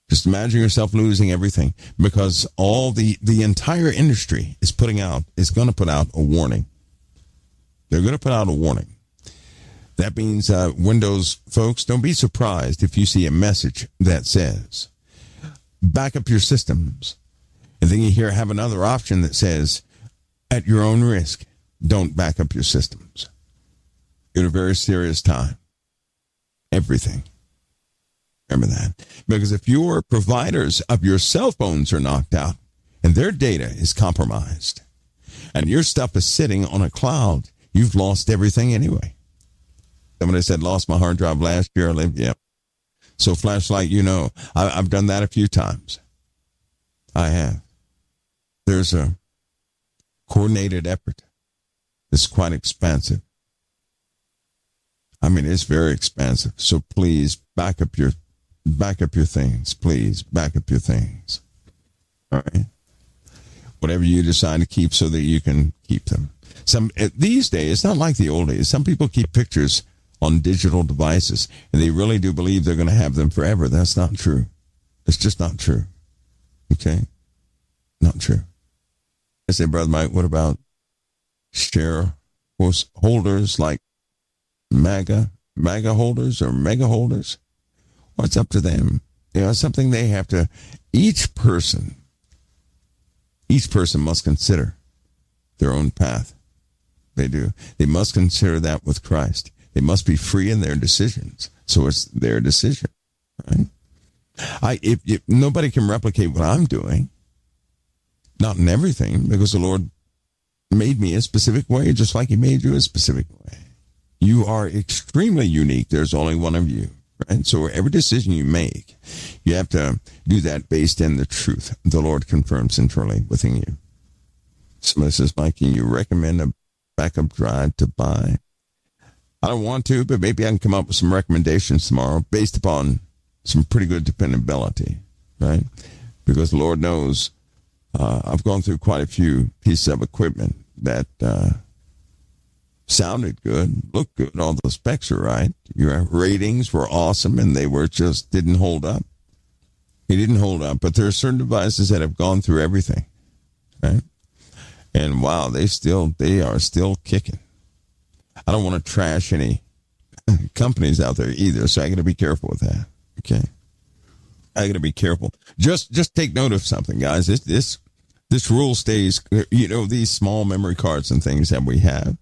Just imagine yourself losing everything, because all the entire industry is going to put out a warning. They're going to put out a warning. That means Windows folks, don't be surprised if you see a message that says, back up your systems. And then you hear, have another option that says, at your own risk, don't back up your systems. You're in a very serious time. Everything. Remember that. Because if your providers of your cell phones are knocked out and their data is compromised and your stuff is sitting on a cloud, you've lost everything anyway. Somebody said, lost my hard drive last year. Yep. So Flashlight, you know, I've done that a few times. I have. There's a coordinated effort. It's quite expensive. I mean, it's very expensive. So please back up your things. Please back up your things. All right. Whatever you decide to keep so that you can keep them. These days, it's not like the old days. Some people keep pictures on digital devices, and they really do believe they're going to have them forever. That's not true. It's just not true. Okay? Not true. I say, Brother Mike, what about shareholders like MAGA holders or mega holders? Well, it's up to them. You know, it's something they have to, each person must consider their own path. They do. They must consider that with Christ. They must be free in their decisions. So it's their decision, right? If nobody can replicate what I'm doing, not in everything, because the Lord made me a specific way, just like he made you a specific way. You are extremely unique. There's only one of you, right? So every decision you make, you have to do that based in the truth the Lord confirms internally within you. Somebody says, Mike, can you recommend a backup drive to buy? I don't want to, but maybe I can come up with some recommendations tomorrow based upon some pretty good dependability, right? Because the Lord knows I've gone through quite a few pieces of equipment that sounded good, looked good, all the specs are right. Your ratings were awesome, and they were just didn't hold up. It didn't hold up, but there are certain devices that have gone through everything, right? And wow, they are still kicking. I don't want to trash any companies out there either, so I got to be careful with that. Okay, I got to be careful. Just take note of something, guys. This rule stays. You know, these small memory cards and things that we have.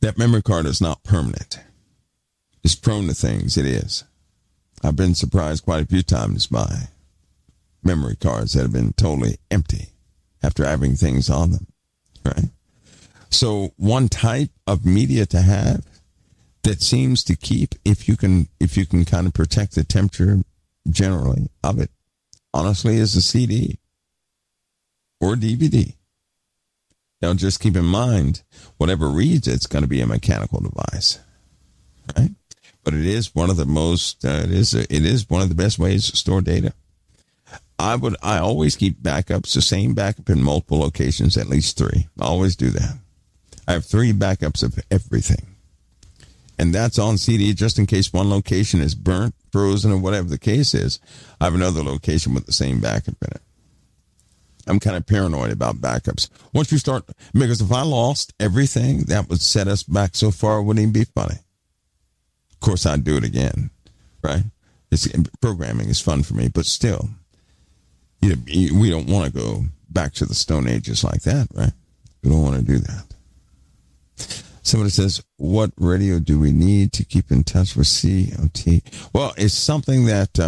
That memory card is not permanent. It's prone to things. It is. I've been surprised quite a few times by memory cards that have been totally empty after having things on them. Right. So one type of media to have that seems to keep, if you can kind of protect the temperature generally of it, honestly, is a CD or DVD. Now, just keep in mind, whatever reads, it's going to be a mechanical device, right? But it is one of the most, it is one of the best ways to store data. I always keep backups, the same backup in multiple locations, at least three. I always do that. I have three backups of everything. And that's on CD just in case one location is burnt, frozen, or whatever the case is. I have another location with the same backup in it. I'm kind of paranoid about backups. Once you start, because if I lost everything that would set us back so far, it wouldn't even be funny. Of course, I'd do it again, right? Programming is fun for me, but still, we don't want to go back to the Stone Ages like that, right? We don't want to do that. Somebody says, what radio do we need to keep in touch with COT? Well, it's something that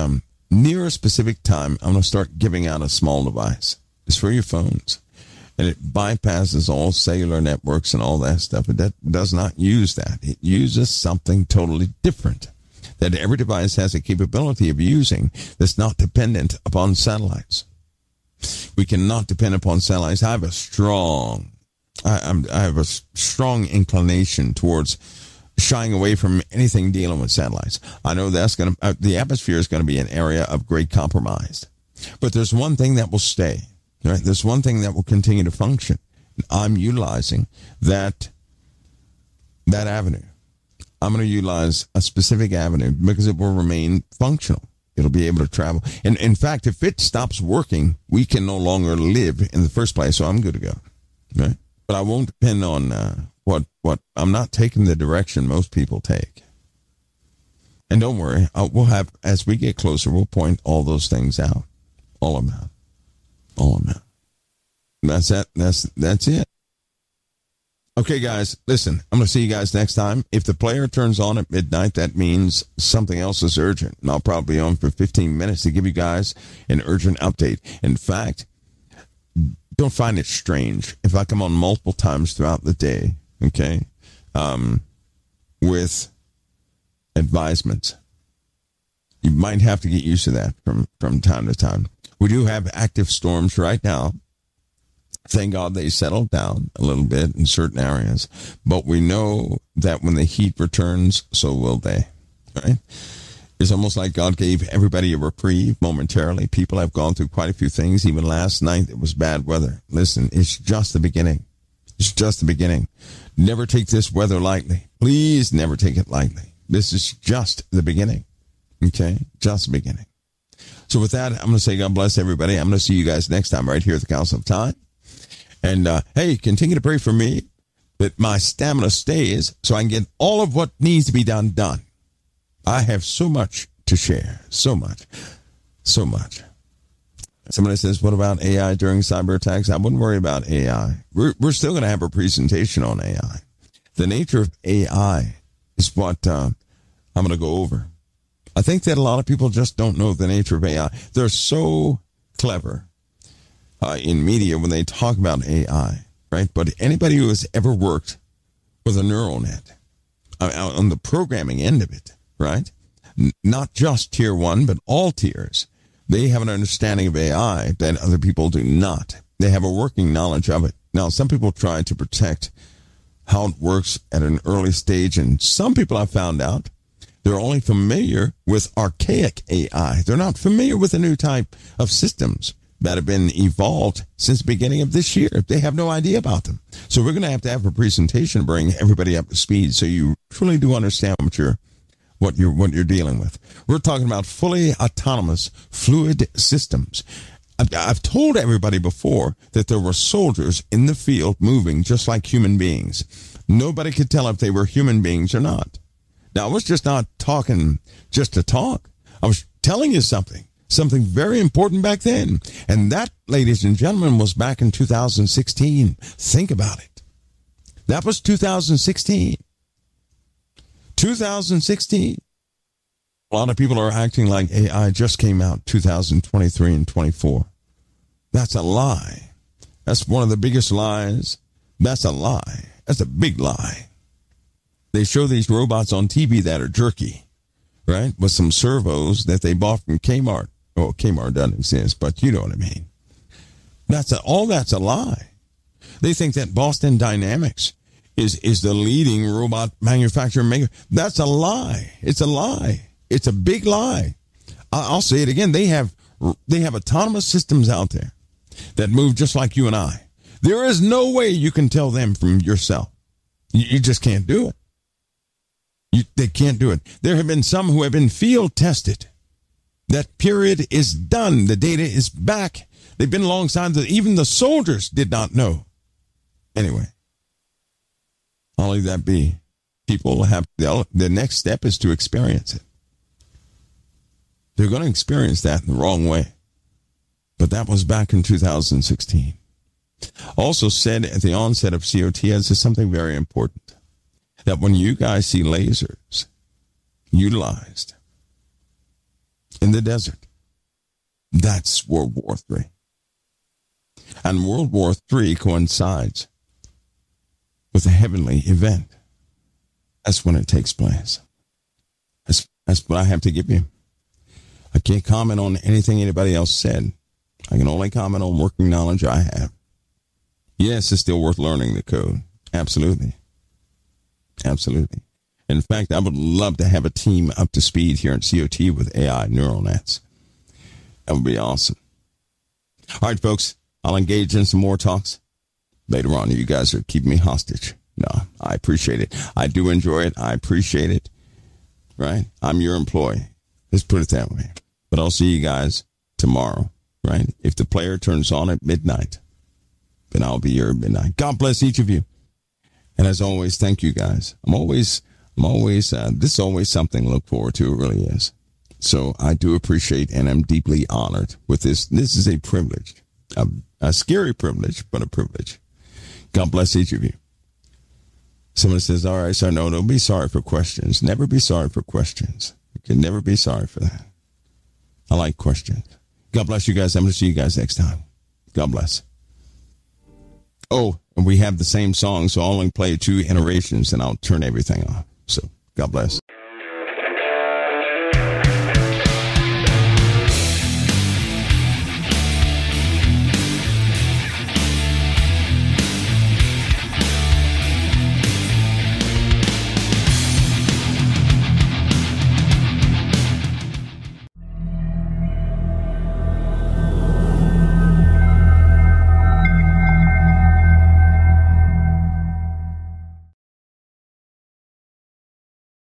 near a specific time, I'm going to start giving out a small device. It's for your phones. And it bypasses all cellular networks and all that stuff. But that does not use that. It uses something totally different that every device has a capability of using that's not dependent upon satellites. We cannot depend upon satellites. I have a strong, I have a strong inclination towards shying away from anything dealing with satellites. I know that's going to, the atmosphere is going to be an area of great compromise. But there's one thing that will stay, right? There's one thing that will continue to function. I'm utilizing that avenue. I'm going to utilize a specific avenue because it will remain functional. It'll be able to travel. And in fact, if it stops working, we can no longer live in the first place. So I'm good to go, right? But I won't depend on I'm not taking the direction most people take. And don't worry, we'll have, as we get closer, we'll point all those things out. All of them out. All of them out. That's that. That's it. Okay, guys, listen, I'm going to see you guys next time. If the player turns on at midnight, that means something else is urgent. And I'll probably be on for 15 minutes to give you guys an urgent update. In fact, don't find it strange if I come on multiple times throughout the day, okay, with advisements. You might have to get used to that from time to time. We do have active storms right now. Thank God they settled down a little bit in certain areas. But we know that when the heat returns, so will they, right? It's almost like God gave everybody a reprieve momentarily. People have gone through quite a few things. Even last night, it was bad weather. Listen, it's just the beginning. It's just the beginning. Never take this weather lightly. Please never take it lightly. This is just the beginning, okay? Just the beginning. So with that, I'm going to say God bless everybody. I'm going to see you guys next time right here at the Council of Time. And, hey, continue to pray for me that my stamina stays so I can get all of what needs to be done. I have so much to share. So much. Somebody says, what about AI during cyber attacks? I wouldn't worry about AI. We're still going to have a presentation on AI. The nature of AI is what I'm going to go over. I think that a lot of people just don't know the nature of AI. They're so clever. In media when they talk about AI, right? But anybody who has ever worked with a neural net on the programming end of it, right? Not just tier one, but all tiers. They have an understanding of AI that other people do not. They have a working knowledge of it. Now, some people try to protect how it works at an early stage. And some people I found out, they're only familiar with archaic AI. They're not familiar with a new type of systems that have been evolved since the beginning of this year. They have no idea about them. So we're going to have a presentation to bring everybody up to speed so you truly do understand what you're dealing with. We're talking about fully autonomous fluid systems. I've told everybody before that there were soldiers in the field moving just like human beings. Nobody could tell if they were human beings or not. Now, I was just not talking just to talk. I was telling you something very important back then. And that, ladies and gentlemen, was back in 2016. Think about it. That was 2016. 2016. A lot of people are acting like AI just came out 2023 and 24. That's a lie. That's one of the biggest lies. That's a lie. That's a big lie. They show these robots on TV that are jerky, right? With some servos that they bought from Kmart. Oh, Kmart doesn't exist, but you know what I mean. That's a lie. They think that Boston Dynamics is the leading robot manufacturer. That's a lie. It's a lie. It's a big lie. I'll say it again. They have autonomous systems out there that move just like you and I. There is no way you can tell them from yourself. You just can't do it. They can't do it. There have been some who have been field tested That period is done. The data is back. They've been a long time. Even the soldiers did not know. Anyway, I'll leave that be. People have, the next step is to experience it. They're going to experience that in the wrong way. But that was back in 2016. Also said at the onset of COTS is something very important. That when you guys see lasers utilized in the desert, that's World War III. And World War III coincides with a heavenly event. That's when it takes place. That's what I have to give you. I can't comment on anything anybody else said. I can only comment on working knowledge I have. Yes, it's still worth learning the code. Absolutely. Absolutely. In fact, I would love to have a team up to speed here in COT with AI neural nets. That would be awesome. All right, folks, I'll engage in some more talks later on. You guys are keeping me hostage. No, I appreciate it. I do enjoy it. I appreciate it. Right? I'm your employee. Let's put it that way. But I'll see you guys tomorrow. Right? If the player turns on at midnight, then I'll be here at midnight. God bless each of you. And as always, thank you guys. This is always something to look forward to. It really is. So I do appreciate and I'm deeply honored with this. This is a privilege, a scary privilege, but a privilege. God bless each of you. Someone says, all right, so no, don't be sorry for questions. Never be sorry for questions. You can never be sorry for that. I like questions. God bless you guys. I'm going to see you guys next time. God bless. Oh, and we have the same song, so I'll only play two iterations and I'll turn everything off. So God bless.